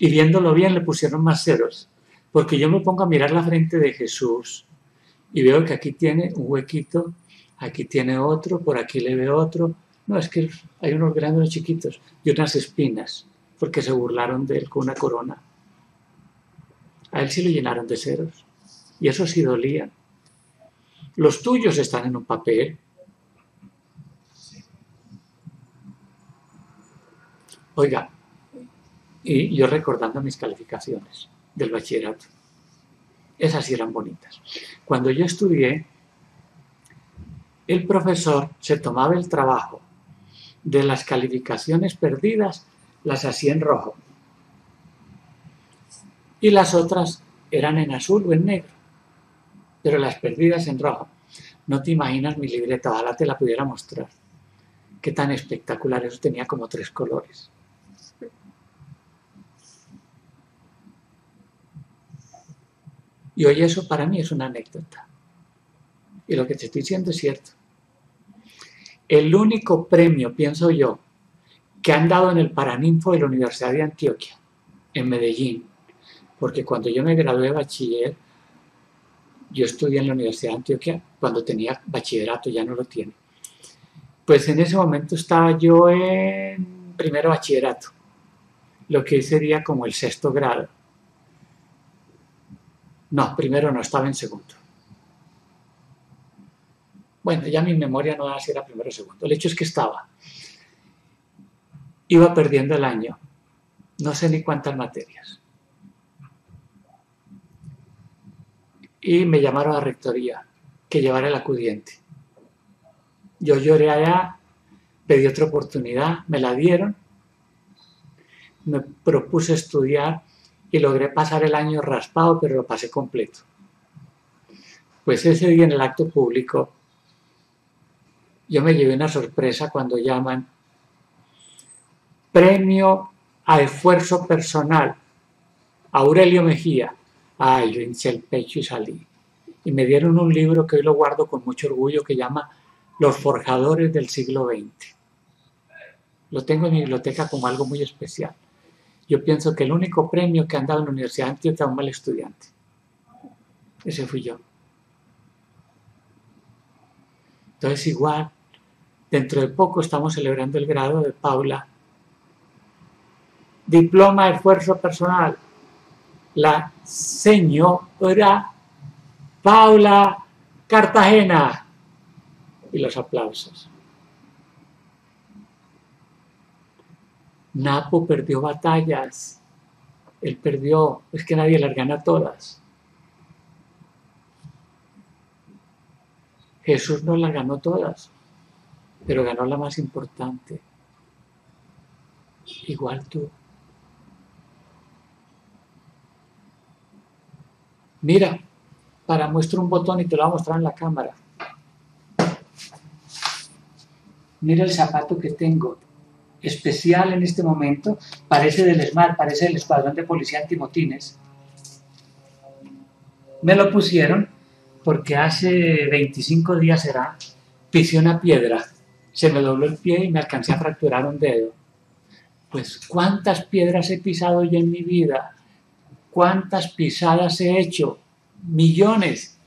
Y viéndolo bien le pusieron más ceros, porque yo me pongo a mirar la frente de Jesús y veo que aquí tiene un huequito, aquí tiene otro, por aquí le veo otro. No, es que hay unos grandes y unos chiquitos y unas espinas, porque se burlaron de él con una corona. A él sí lo llenaron de ceros. y eso sí dolía. Los tuyos están en un papel. Oiga, y yo recordando mis calificaciones del bachillerato, esas sí eran bonitas. Cuando yo estudié, el profesor se tomaba el trabajo de las calificaciones perdidas, las hacía en rojo. Y las otras eran en azul o en negro, pero las perdidas en rojo. No te imaginas mi libreta, ojalá te la pudiera mostrar. Qué tan espectacular, eso tenía como tres colores. Y hoy eso para mí es una anécdota. Y lo que te estoy diciendo es cierto. El único premio, pienso yo, que han dado en el Paraninfo de la Universidad de Antioquia, en Medellín, porque cuando yo me gradué de bachiller, yo estudié en la Universidad de Antioquia cuando tenía bachillerato, ya no lo tiene. Pues en ese momento estaba yo en primero bachillerato, lo que hoy sería como el sexto grado. No, primero no, estaba en segundo. Bueno, ya mi memoria no da si era primero o segundo. El hecho es que estaba. Iba perdiendo el año. No sé ni cuántas materias. Y me llamaron a la rectoría, que llevara el acudiente. Yo lloré allá, pedí otra oportunidad, me la dieron. Me propuse estudiar y logré pasar el año raspado, pero lo pasé completo. Pues ese día en el acto público, yo me llevé una sorpresa cuando llaman premio a esfuerzo personal Aurelio Mejía. Ay, yo hinché el pecho y salí. Y me dieron un libro que hoy lo guardo con mucho orgullo que llama Los forjadores del siglo veinte. Lo tengo en mi biblioteca como algo muy especial. Yo pienso que el único premio que han dado en la Universidad de Antioquia a un mal estudiante. Ese fui yo. Entonces igual, dentro de poco estamos celebrando el grado de Paula. Diploma de esfuerzo personal. La señora Paula Cartagena. Y los aplausos. Napo perdió batallas. Él perdió, es que nadie las gana todas. Jesús no las ganó todas, pero ganó la más importante. Igual tú. Mira, para muestra un botón y te lo voy a mostrar en la cámara. Mira el zapato que tengo, especial en este momento, parece del ESMAD, parece del Escuadrón de Policía Antimotines. Me lo pusieron porque hace veinticinco días será, pisé una piedra, se me dobló el pie y me alcancé a fracturar un dedo. Pues cuántas piedras he pisado yo en mi vida, cuántas pisadas he hecho, millones.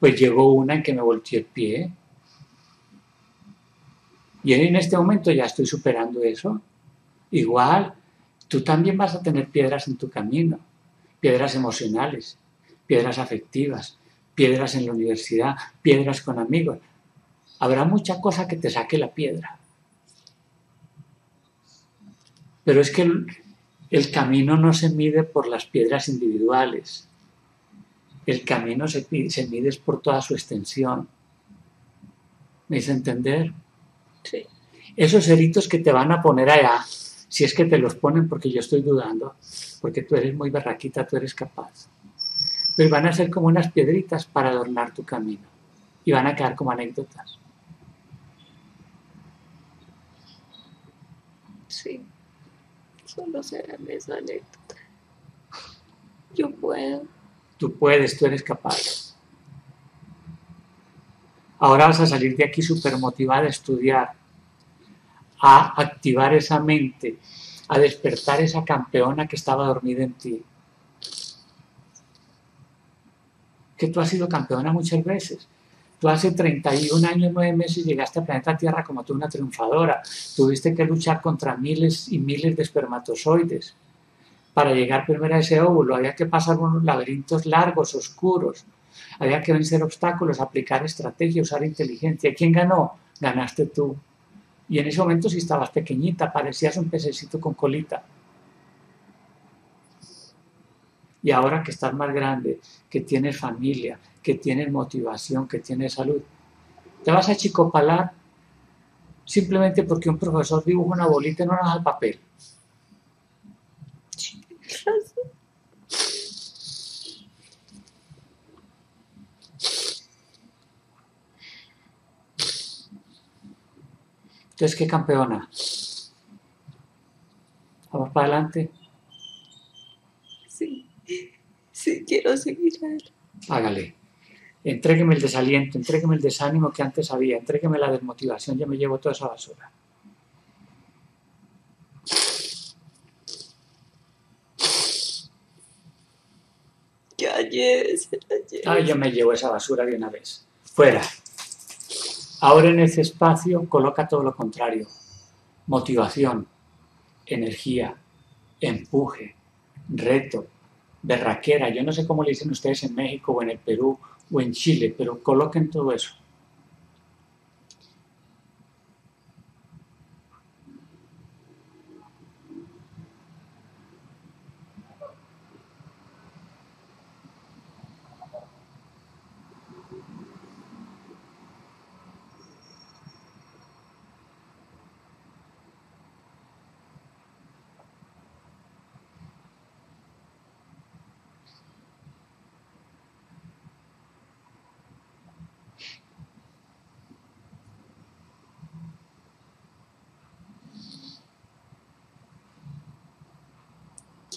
Pues llegó una en que me volteé el pie. Y en este momento ya estoy superando eso. Igual, tú también vas a tener piedras en tu camino, piedras emocionales, piedras afectivas, piedras en la universidad, piedras con amigos. Habrá mucha cosa que te saque la piedra. Pero es que el, el camino no se mide por las piedras individuales. El camino se, se mide por toda su extensión. ¿Me hice entender? Sí. Esos ceritos que te van a poner allá, si es que te los ponen, porque yo estoy dudando, porque tú eres muy barraquita, tú eres capaz. Pues van a ser como unas piedritas para adornar tu camino. Y van a quedar como anécdotas. Sí, solo serán esas anécdotas. Yo puedo. Tú puedes, tú eres capaz. Ahora vas a salir de aquí súper motivada a estudiar, a activar esa mente, a despertar esa campeona que estaba dormida en ti. Que tú has sido campeona muchas veces. Tú hace treinta y un años, nueve meses llegaste al planeta Tierra como tú una triunfadora. Tuviste que luchar contra miles y miles de espermatozoides. Para llegar primero a ese óvulo había que pasar unos laberintos largos, oscuros, había que vencer obstáculos, aplicar estrategia, usar inteligencia. ¿Quién ganó? Ganaste tú. Y en ese momento sí estabas pequeñita, parecías un pececito con colita. Y ahora que estás más grande, que tienes familia, que tienes motivación, que tienes salud, te vas a achicopalar simplemente porque un profesor dibuja una bolita en una hoja de papel. Entonces, ¿qué campeona? ¿Vamos para adelante? Sí, sí, quiero seguir a él. Hágale. Entrégueme el desaliento, entrégueme el desánimo que antes había, entrégueme la desmotivación, yo me llevo toda esa basura. Ya, yes, yes. Ah, yo me llevo esa basura de una vez. Fuera. Ahora en ese espacio coloca todo lo contrario. Motivación, energía, empuje, reto, berraquera. Yo no sé cómo le dicen ustedes en México o en el Perú o en Chile, pero coloquen todo eso.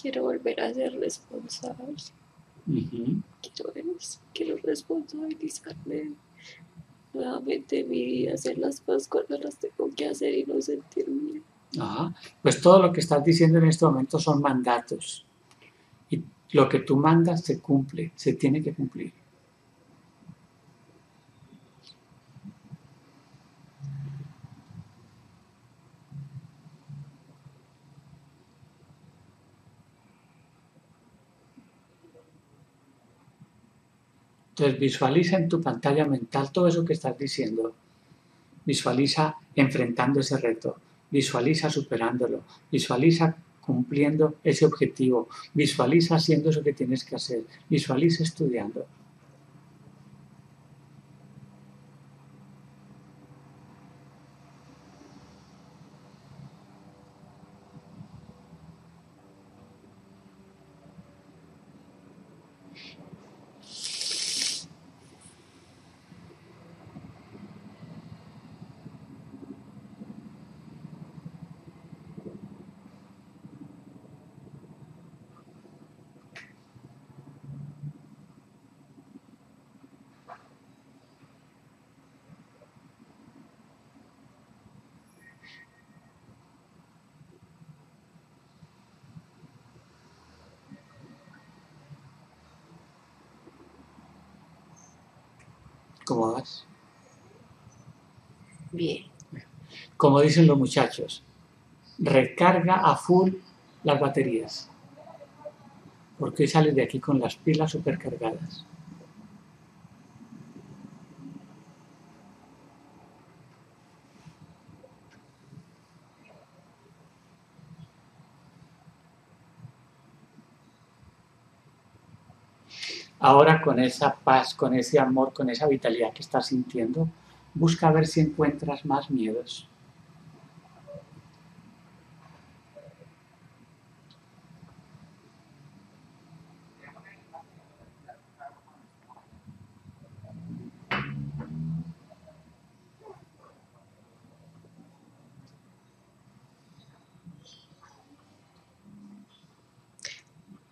Quiero volver a ser responsable. Uh-huh. Quiero eso, quiero responsabilizarme nuevamente de mi vida, hacer las cosas cuando las tengo que hacer y no sentirme. Ajá. Pues todo lo que estás diciendo en este momento son mandatos. Y lo que tú mandas se cumple, se tiene que cumplir. Entonces visualiza en tu pantalla mental todo eso que estás diciendo, visualiza enfrentando ese reto, visualiza superándolo, visualiza cumpliendo ese objetivo, visualiza haciendo eso que tienes que hacer, visualiza estudiando. ¿Cómo vas? Bien. Como dicen los muchachos, recarga a full las baterías, porque hoy sales de aquí con las pilas supercargadas. Ahora con esa paz, con ese amor, con esa vitalidad que estás sintiendo, busca ver si encuentras más miedos.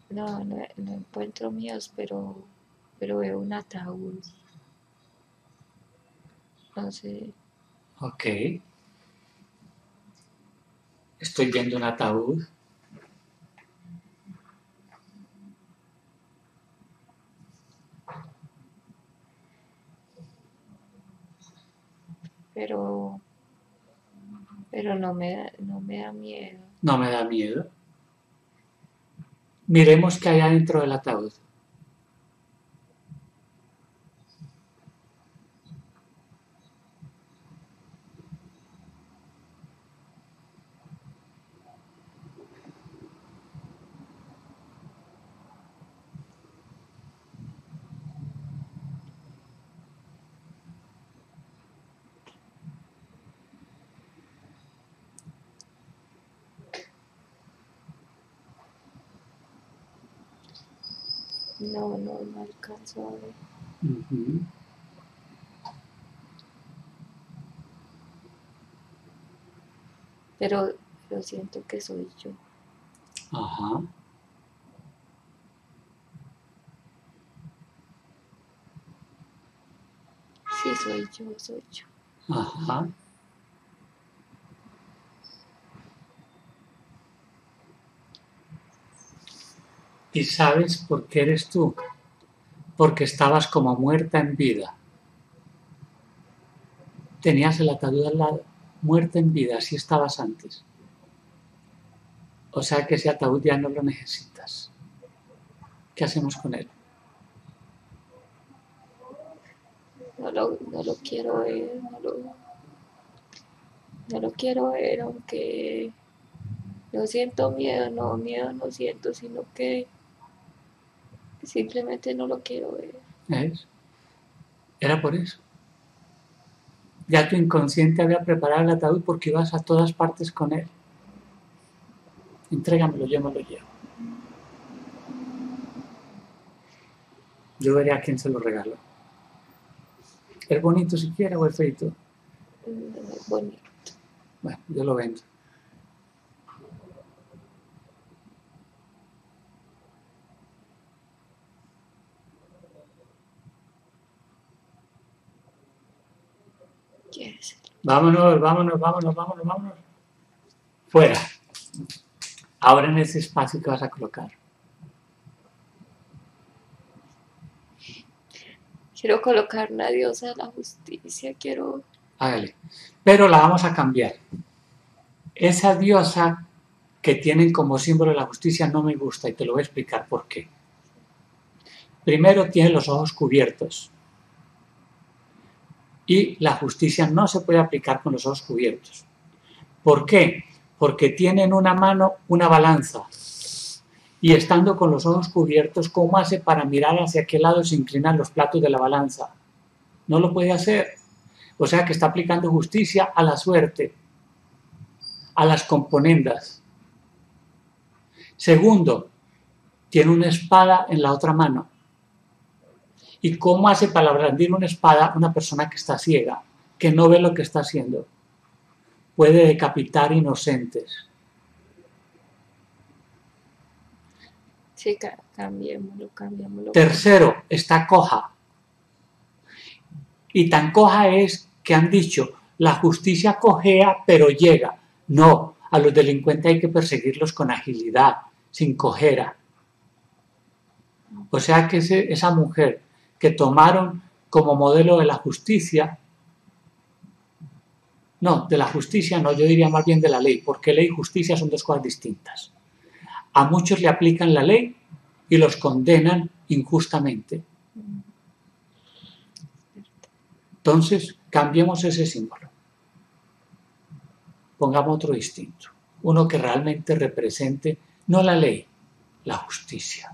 No, no, no encuentro míos, pero, pero veo un ataúd. No sé. Ok. Estoy viendo un ataúd. Pero, pero no me da, no me da miedo. ¿No me da miedo? miremos qué hay adentro del ataúd. No, no, no alcanzo a ver. Uh-huh. Pero lo siento que soy yo. Ajá. Sí, soy yo, soy yo. Ajá. Y sabes por qué eres tú, porque estabas como muerta en vida. Tenías el ataúd al lado, muerta en vida, así estabas antes. O sea que ese ataúd ya no lo necesitas. ¿Qué hacemos con él? No lo, no lo quiero ver, no lo, no lo quiero ver, aunque no siento miedo, no, miedo no siento, sino que simplemente no lo quiero ver. ¿Ves? Era por eso. Ya tu inconsciente había preparado el ataúd porque ibas a todas partes con él. Entrégamelo, yo me lo llevo. Yo veré a quién se lo regalo. ¿Es bonito siquiera o es feito? Es bonito. Bueno, yo lo vendo. Vámonos, vámonos, vámonos, vámonos, vámonos. Fuera. Ahora en ese espacio que vas a colocar. Quiero colocar una diosa de la justicia, quiero... Hágale. Pero la vamos a cambiar. Esa diosa que tienen como símbolo de la justicia no me gusta y te lo voy a explicar por qué. Primero tiene los ojos cubiertos. Y la justicia no se puede aplicar con los ojos cubiertos. ¿Por qué? Porque tiene en una mano una balanza. Y estando con los ojos cubiertos, ¿cómo hace para mirar hacia qué lado se inclinan los platos de la balanza? No lo puede hacer. O sea que está aplicando justicia a la suerte, a las componendas. Segundo, tiene una espada en la otra mano. ¿Y cómo hace para brandir una espada una persona que está ciega, que no ve lo que está haciendo? Puede decapitar inocentes. Sí, cambiémoslo, cambiémoslo. Tercero, está coja. Y tan coja es que han dicho, la justicia cojea pero llega. No, a los delincuentes hay que perseguirlos con agilidad, sin cojera. O sea que ese, esa mujer... que tomaron como modelo de la justicia, no, de la justicia no, yo diría más bien de la ley, porque ley y justicia son dos cosas distintas. A muchos le aplican la ley y los condenan injustamente. Entonces, cambiemos ese símbolo. Pongamos otro distinto, uno que realmente represente, no la ley, la justicia.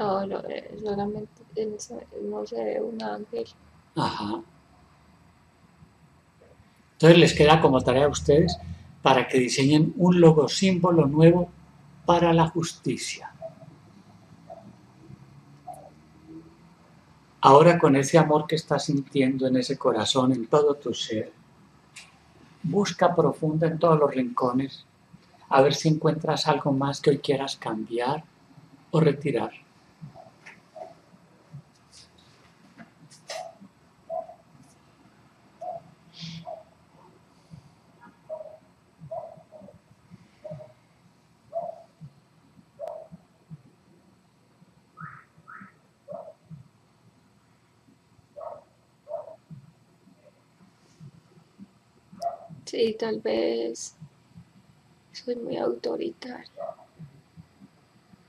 No, no, solamente no se ve un ángel. Ajá. Entonces les queda como tarea a ustedes para que diseñen un logo símbolo nuevo para la justicia. Ahora con ese amor que estás sintiendo en ese corazón, en todo tu ser, busca profunda en todos los rincones a ver si encuentras algo más que hoy quieras cambiar o retirar. Sí, tal vez soy muy autoritaria.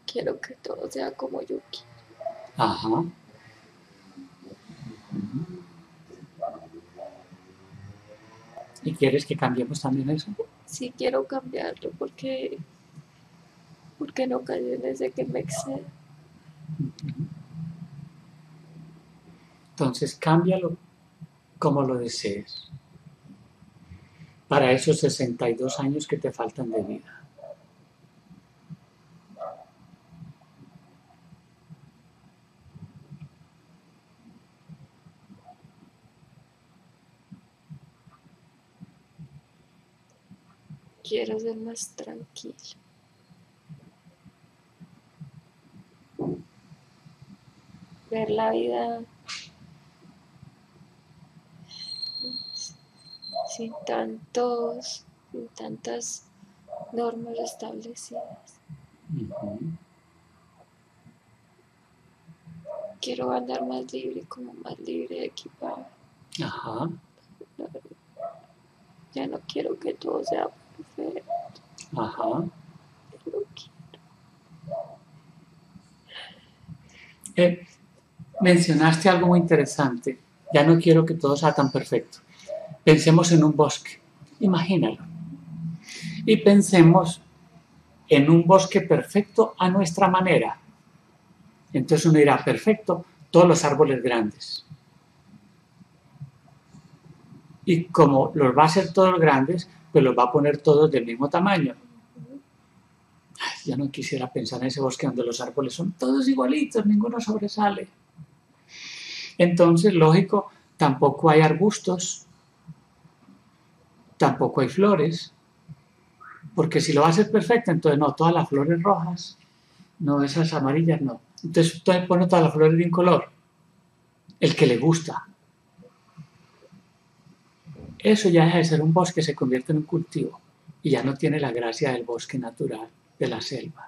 Quiero que todo sea como yo quiero. Ajá. ¿Y quieres que cambiemos también eso? Sí, quiero cambiarlo porque, porque en ocasiones de que me excede. Entonces, cámbialo como lo desees para esos sesenta y dos años que te faltan de vida. Quiero ser más tranquilo. Ver la vida sin tantos, sin tantas normas establecidas. Uh-huh. Quiero andar más libre, como más libre de equipar. Ajá. Ya no quiero que todo sea perfecto. Ajá. Ya no quiero. Eh, mencionaste algo muy interesante. Ya no quiero que todo sea tan perfecto. Pensemos en un bosque, imagínalo, y pensemos en un bosque perfecto a nuestra manera. Entonces uno dirá, perfecto, todos los árboles grandes. Y como los va a hacer todos grandes, pues los va a poner todos del mismo tamaño. Ay, ya no quisiera pensar en ese bosque donde los árboles son todos igualitos, ninguno sobresale. Entonces, lógico, tampoco hay arbustos, tampoco hay flores, porque si lo va a hacer perfecto, entonces no, todas las flores rojas, no esas amarillas, no. Entonces pone todas las flores de un color, el que le gusta. Eso ya deja de ser un bosque, se convierte en un cultivo y ya no tiene la gracia del bosque natural, de la selva.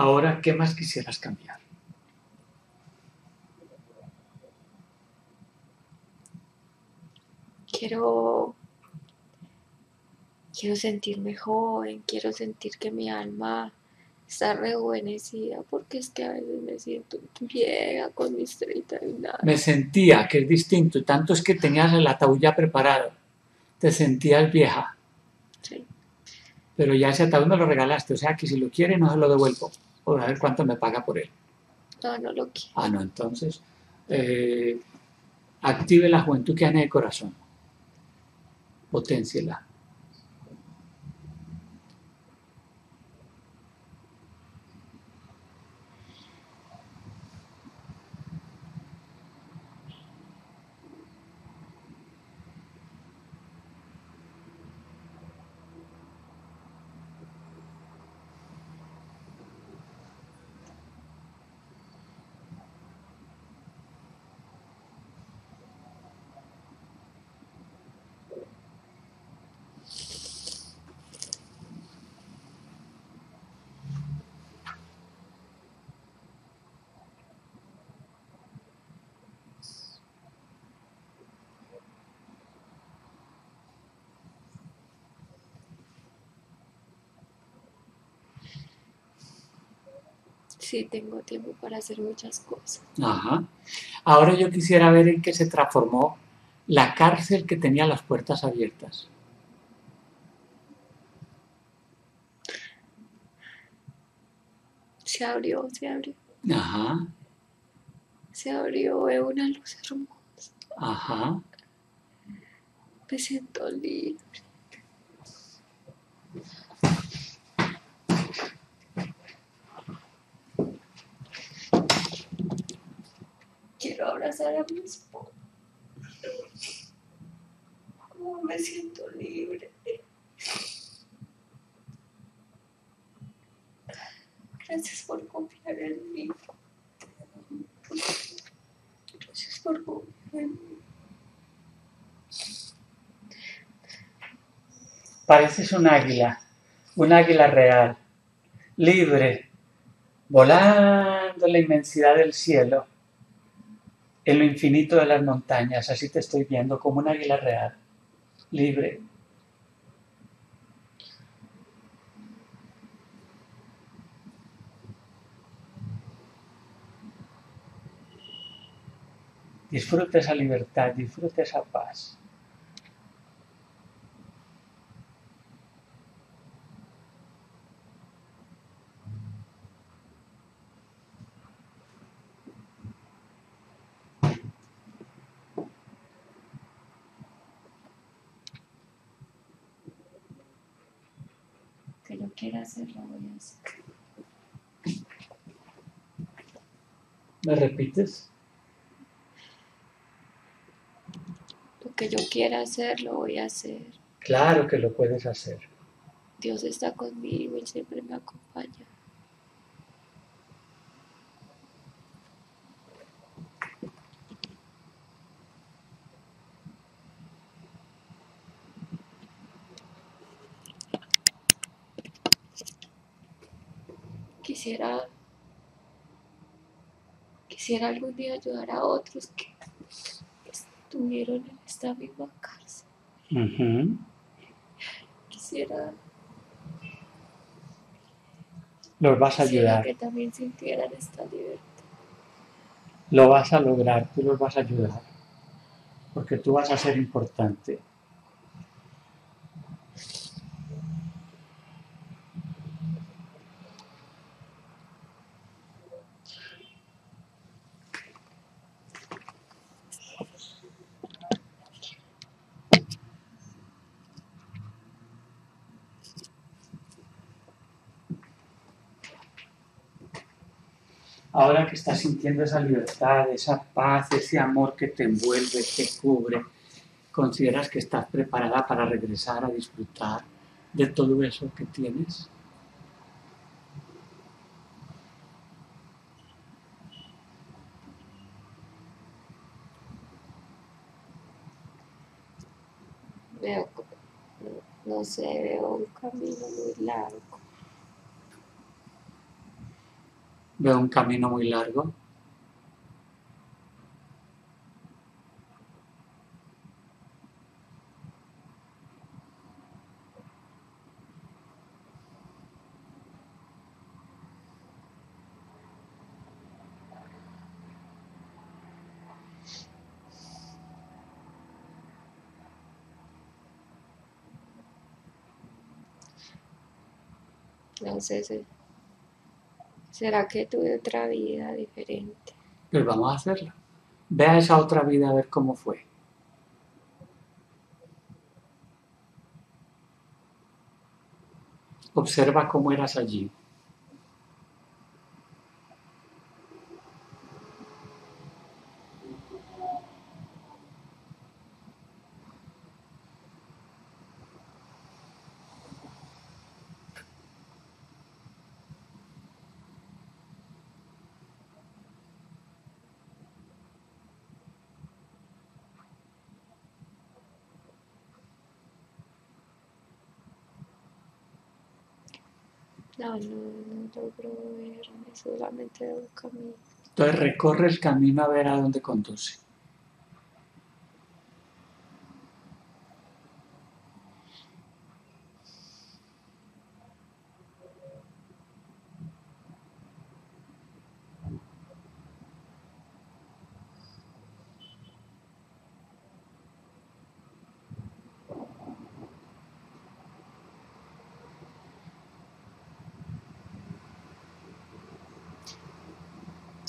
Ahora, ¿qué más quisieras cambiar? Quiero, quiero sentirme joven, quiero sentir que mi alma está rejuvenecida, porque es que a veces me siento vieja con mis treinta y uno años. Me sentía, que es distinto, tanto es que tenías el ataúd ya preparado, te sentías vieja. Sí. Pero ya ese ataúd me lo regalaste, o sea que si lo quiere no se lo devuelvo. A ver cuánto me paga por él. No, no lo quiero. Ah, no, entonces eh, active la juventud que hay en el corazón. Poténciela. Sí, tengo tiempo para hacer muchas cosas. Ajá. Ahora yo quisiera ver en qué se transformó la cárcel que tenía las puertas abiertas. Se abrió, se abrió. Ajá. Se abrió, veo una luz hermosa. Ajá. Me siento libre. Quiero abrazar a mi esposo. Como me siento libre. Gracias por confiar en mí. Gracias por confiar en mí. Pareces un águila, un águila real. libre, volando en la inmensidad del cielo, en lo infinito de las montañas. Así te estoy viendo, como un águila real, libre. Disfruta esa libertad, disfruta esa paz. Que yo quiera hacerlo, voy a hacer. ¿Me repites? Que yo quiera hacer, lo voy a hacer. Claro que lo puedes hacer. Dios está conmigo y siempre me acompaña. Quisiera, quisiera algún día ayudar a otros que estuvieron en esta misma cárcel. Uh-huh. Quisiera... Los vas a ayudar. Quisiera que también sintieran esta libertad. Lo vas a lograr, tú los vas a ayudar. Porque tú vas a ser importante. Ahora que estás sintiendo esa libertad, esa paz, ese amor que te envuelve, te cubre, ¿consideras que estás preparada para regresar a disfrutar de todo eso que tienes? Veo, no sé, veo un camino muy largo. Veo un camino muy largo. No sé si... ¿Será que tuve otra vida diferente? Pues vamos a hacerla. Ve a esa otra vida a ver cómo fue. Observa cómo eras allí. No, no, no logro verme, solamente veo un camino. Entonces recorre el camino a ver a dónde conduce.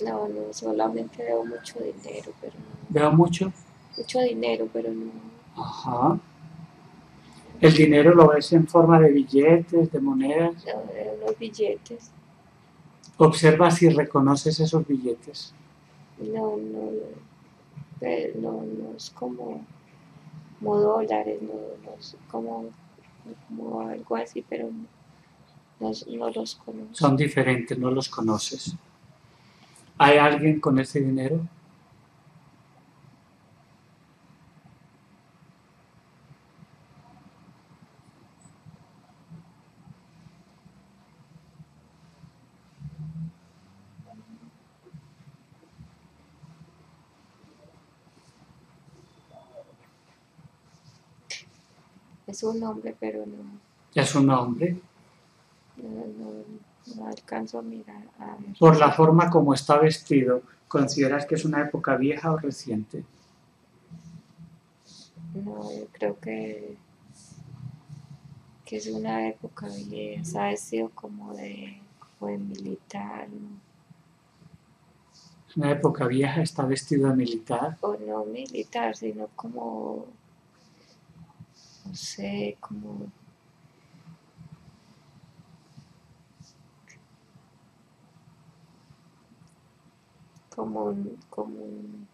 No, no, solamente veo mucho dinero, pero no. ¿Veo mucho? Mucho dinero, pero no. Ajá. ¿El dinero lo ves en forma de billetes, de monedas? No, veo los billetes. ¿Observa si reconoces esos billetes? No, no, no, no, no es como, como dólares, no, no es como, como algo así, pero no, no los conozco. Son diferentes, no los conoces. ¿Hay alguien con ese dinero? Es un nombre, pero no. ¿Es un nombre? No, no, no alcanzo a mirar. A ver. Por la forma como está vestido, ¿consideras que es una época vieja o reciente? No, yo creo que, que es una época vieja. O sea, ha sido como de, como de militar, ¿no? ¿Es una época vieja? ¿Está vestido de militar? O no militar, sino como... No sé, como... Como un, como un,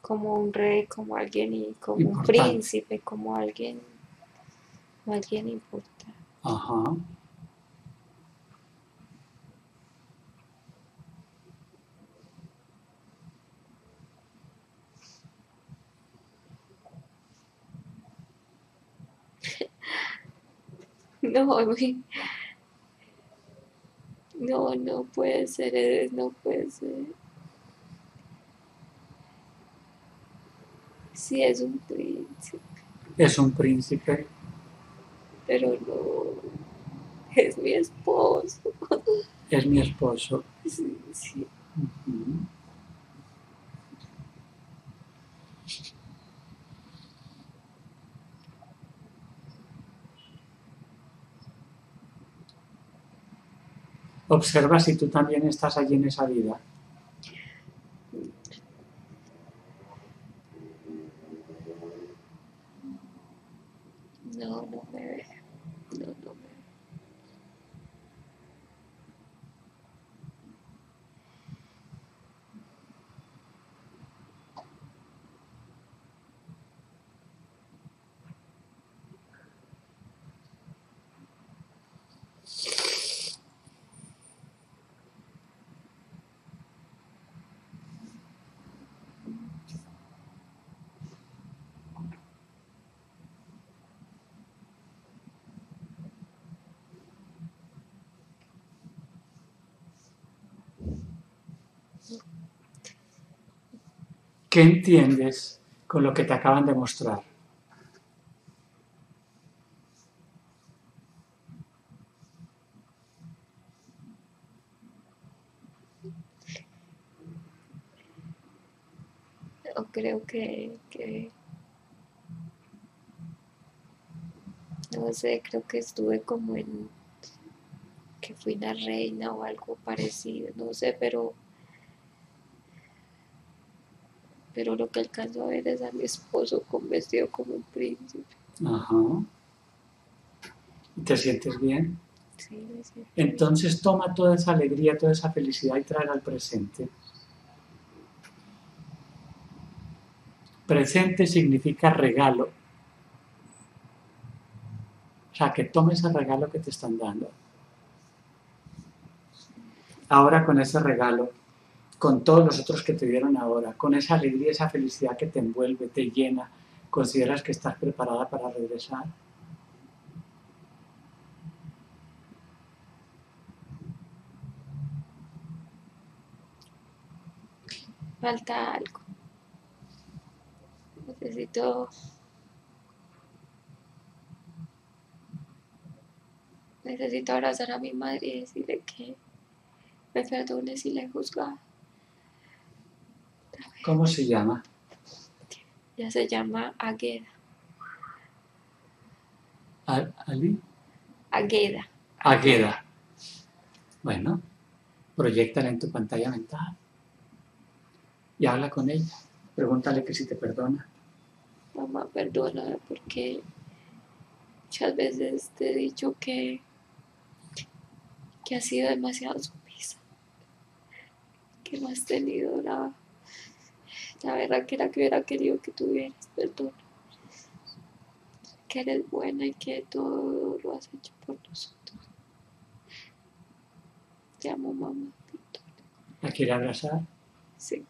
como un rey, como alguien, y como importante. Un príncipe, como alguien, como alguien importante. Ajá. No, no, no puede ser, no puede ser. Sí, es un príncipe. Es un príncipe. Pero no, es mi esposo. Es mi esposo. Sí, sí. Uh-huh. Observa si tú también estás allí en esa vida. No, no me veo. No, no me veo. ¿Qué entiendes con lo que te acaban de mostrar? Yo creo que, que... No sé, creo que estuve como en... Que fui una reina o algo parecido, no sé, pero... pero lo que alcanzo a ver es a mi esposo con vestido como un príncipe. Ajá. ¿Te sientes bien? Sí, me siento bien. Entonces toma toda esa alegría, toda esa felicidad y tráela al presente. Presente significa regalo. O sea, que tomes el regalo que te están dando. Ahora con ese regalo, con todos los otros que te dieron ahora, con esa alegría, esa felicidad que te envuelve, te llena, ¿consideras que estás preparada para regresar? Falta algo. Necesito... Necesito abrazar a mi madre y decirle que me perdone si la he juzgado. ¿Cómo se llama? Ya se llama Agueda. ¿Ali? Agueda. Agueda. Bueno, proyéctala en tu pantalla mental y habla con ella. Pregúntale que si te perdona. Mamá, perdóname porque muchas veces te he dicho que, que has sido demasiado sumisa, que no has tenido la... La verdad que era que hubiera querido que tuvieras, perdón. Que eres buena y que todo lo has hecho por nosotros. Te amo, mamá, perdón. ¿La quiere abrazar? Sí.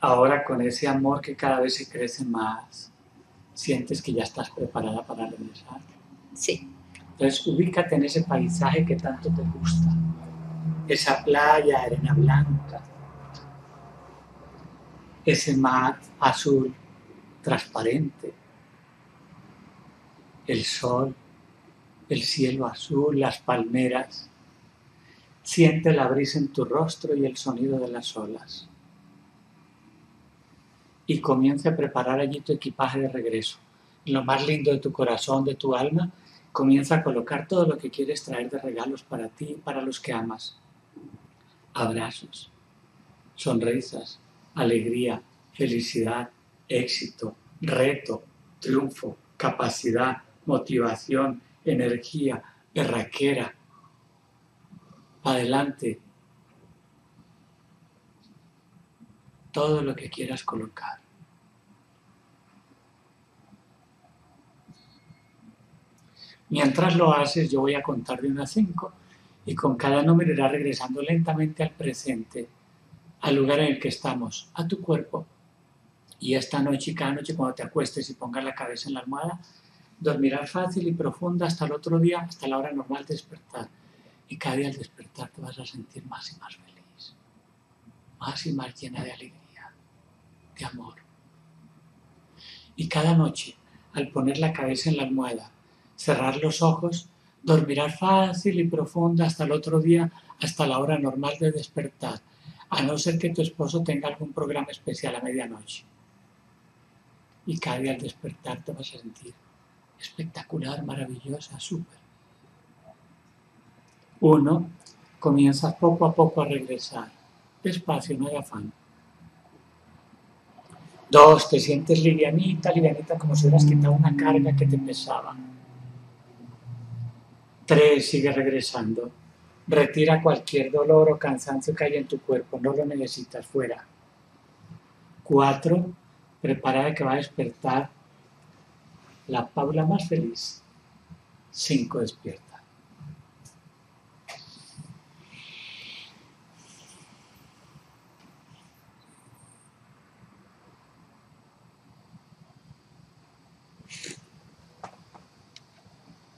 ahora con ese amor que cada vez se crece más, sientes que ya estás preparada para regresar. Sí. Entonces, ubícate en ese paisaje que tanto te gusta. Esa playa, arena blanca, ese mar azul transparente, el sol, el cielo azul, las palmeras. Siente la brisa en tu rostro y el sonido de las olas. Y comienza a preparar allí tu equipaje de regreso. Lo más lindo de tu corazón, de tu alma, comienza a colocar todo lo que quieres traer de regalos para ti y para los que amas. Abrazos, sonrisas, alegría, felicidad, éxito, reto, triunfo, capacidad, motivación, energía, berraquera. Adelante, todo lo que quieras colocar. Mientras lo haces, yo voy a contar de una a cinco y con cada número irá regresando lentamente al presente, al lugar en el que estamos, a tu cuerpo. Y esta noche y cada noche cuando te acuestes y pongas la cabeza en la almohada, dormirás fácil y profunda hasta el otro día, hasta la hora normal de despertar. Y cada día al despertar te vas a sentir más y más feliz, más y más llena de alegría, de amor. Y cada noche, al poner la cabeza en la almohada, cerrar los ojos, dormirás fácil y profunda hasta el otro día, hasta la hora normal de despertar, a no ser que tu esposo tenga algún programa especial a medianoche. Y cada día al despertar te vas a sentir espectacular, maravillosa, súper. Uno, comienzas poco a poco a regresar, despacio, no hay afán. Dos, te sientes livianita, livianita, como si hubieras quitado una carga que te pesaba. Tres, sigue regresando. Retira cualquier dolor o cansancio que haya en tu cuerpo, no lo necesitas, fuera. Cuatro, prepárate que va a despertar la Paula más feliz. Cinco, despierta.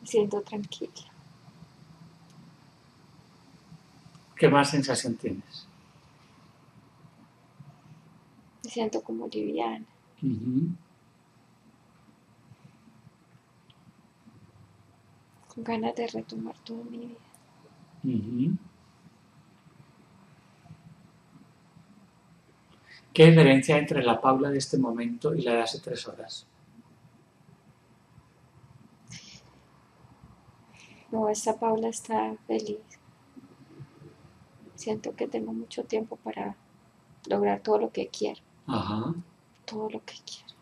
Siento tranquila. ¿Qué más sensación tienes? Me siento como liviana. Uh-huh. Con ganas de retomar toda mi vida. Uh-huh. ¿Qué diferencia hay entre la Paula de este momento y la de hace tres horas? No, esta Paula está feliz. Siento que tengo mucho tiempo para lograr todo lo que quiero. Ajá. Todo lo que quiero.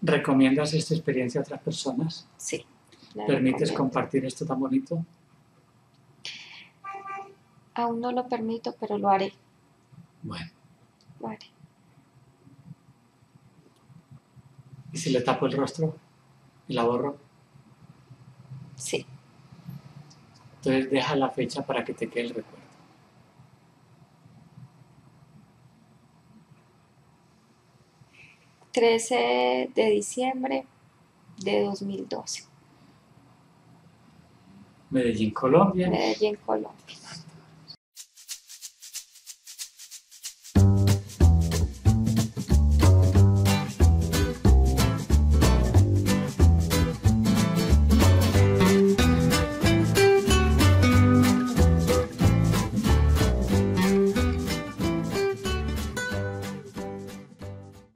¿Recomiendas esta experiencia a otras personas? Sí. ¿Permites compartir esto tan bonito? Aún no lo permito, pero lo haré. Bueno. Lo haré. ¿Y si le tapo el rostro y la borro? Sí. Entonces deja la fecha para que te quede el recuerdo. trece de diciembre de dos mil doce. Medellín, Colombia. Medellín, Colombia.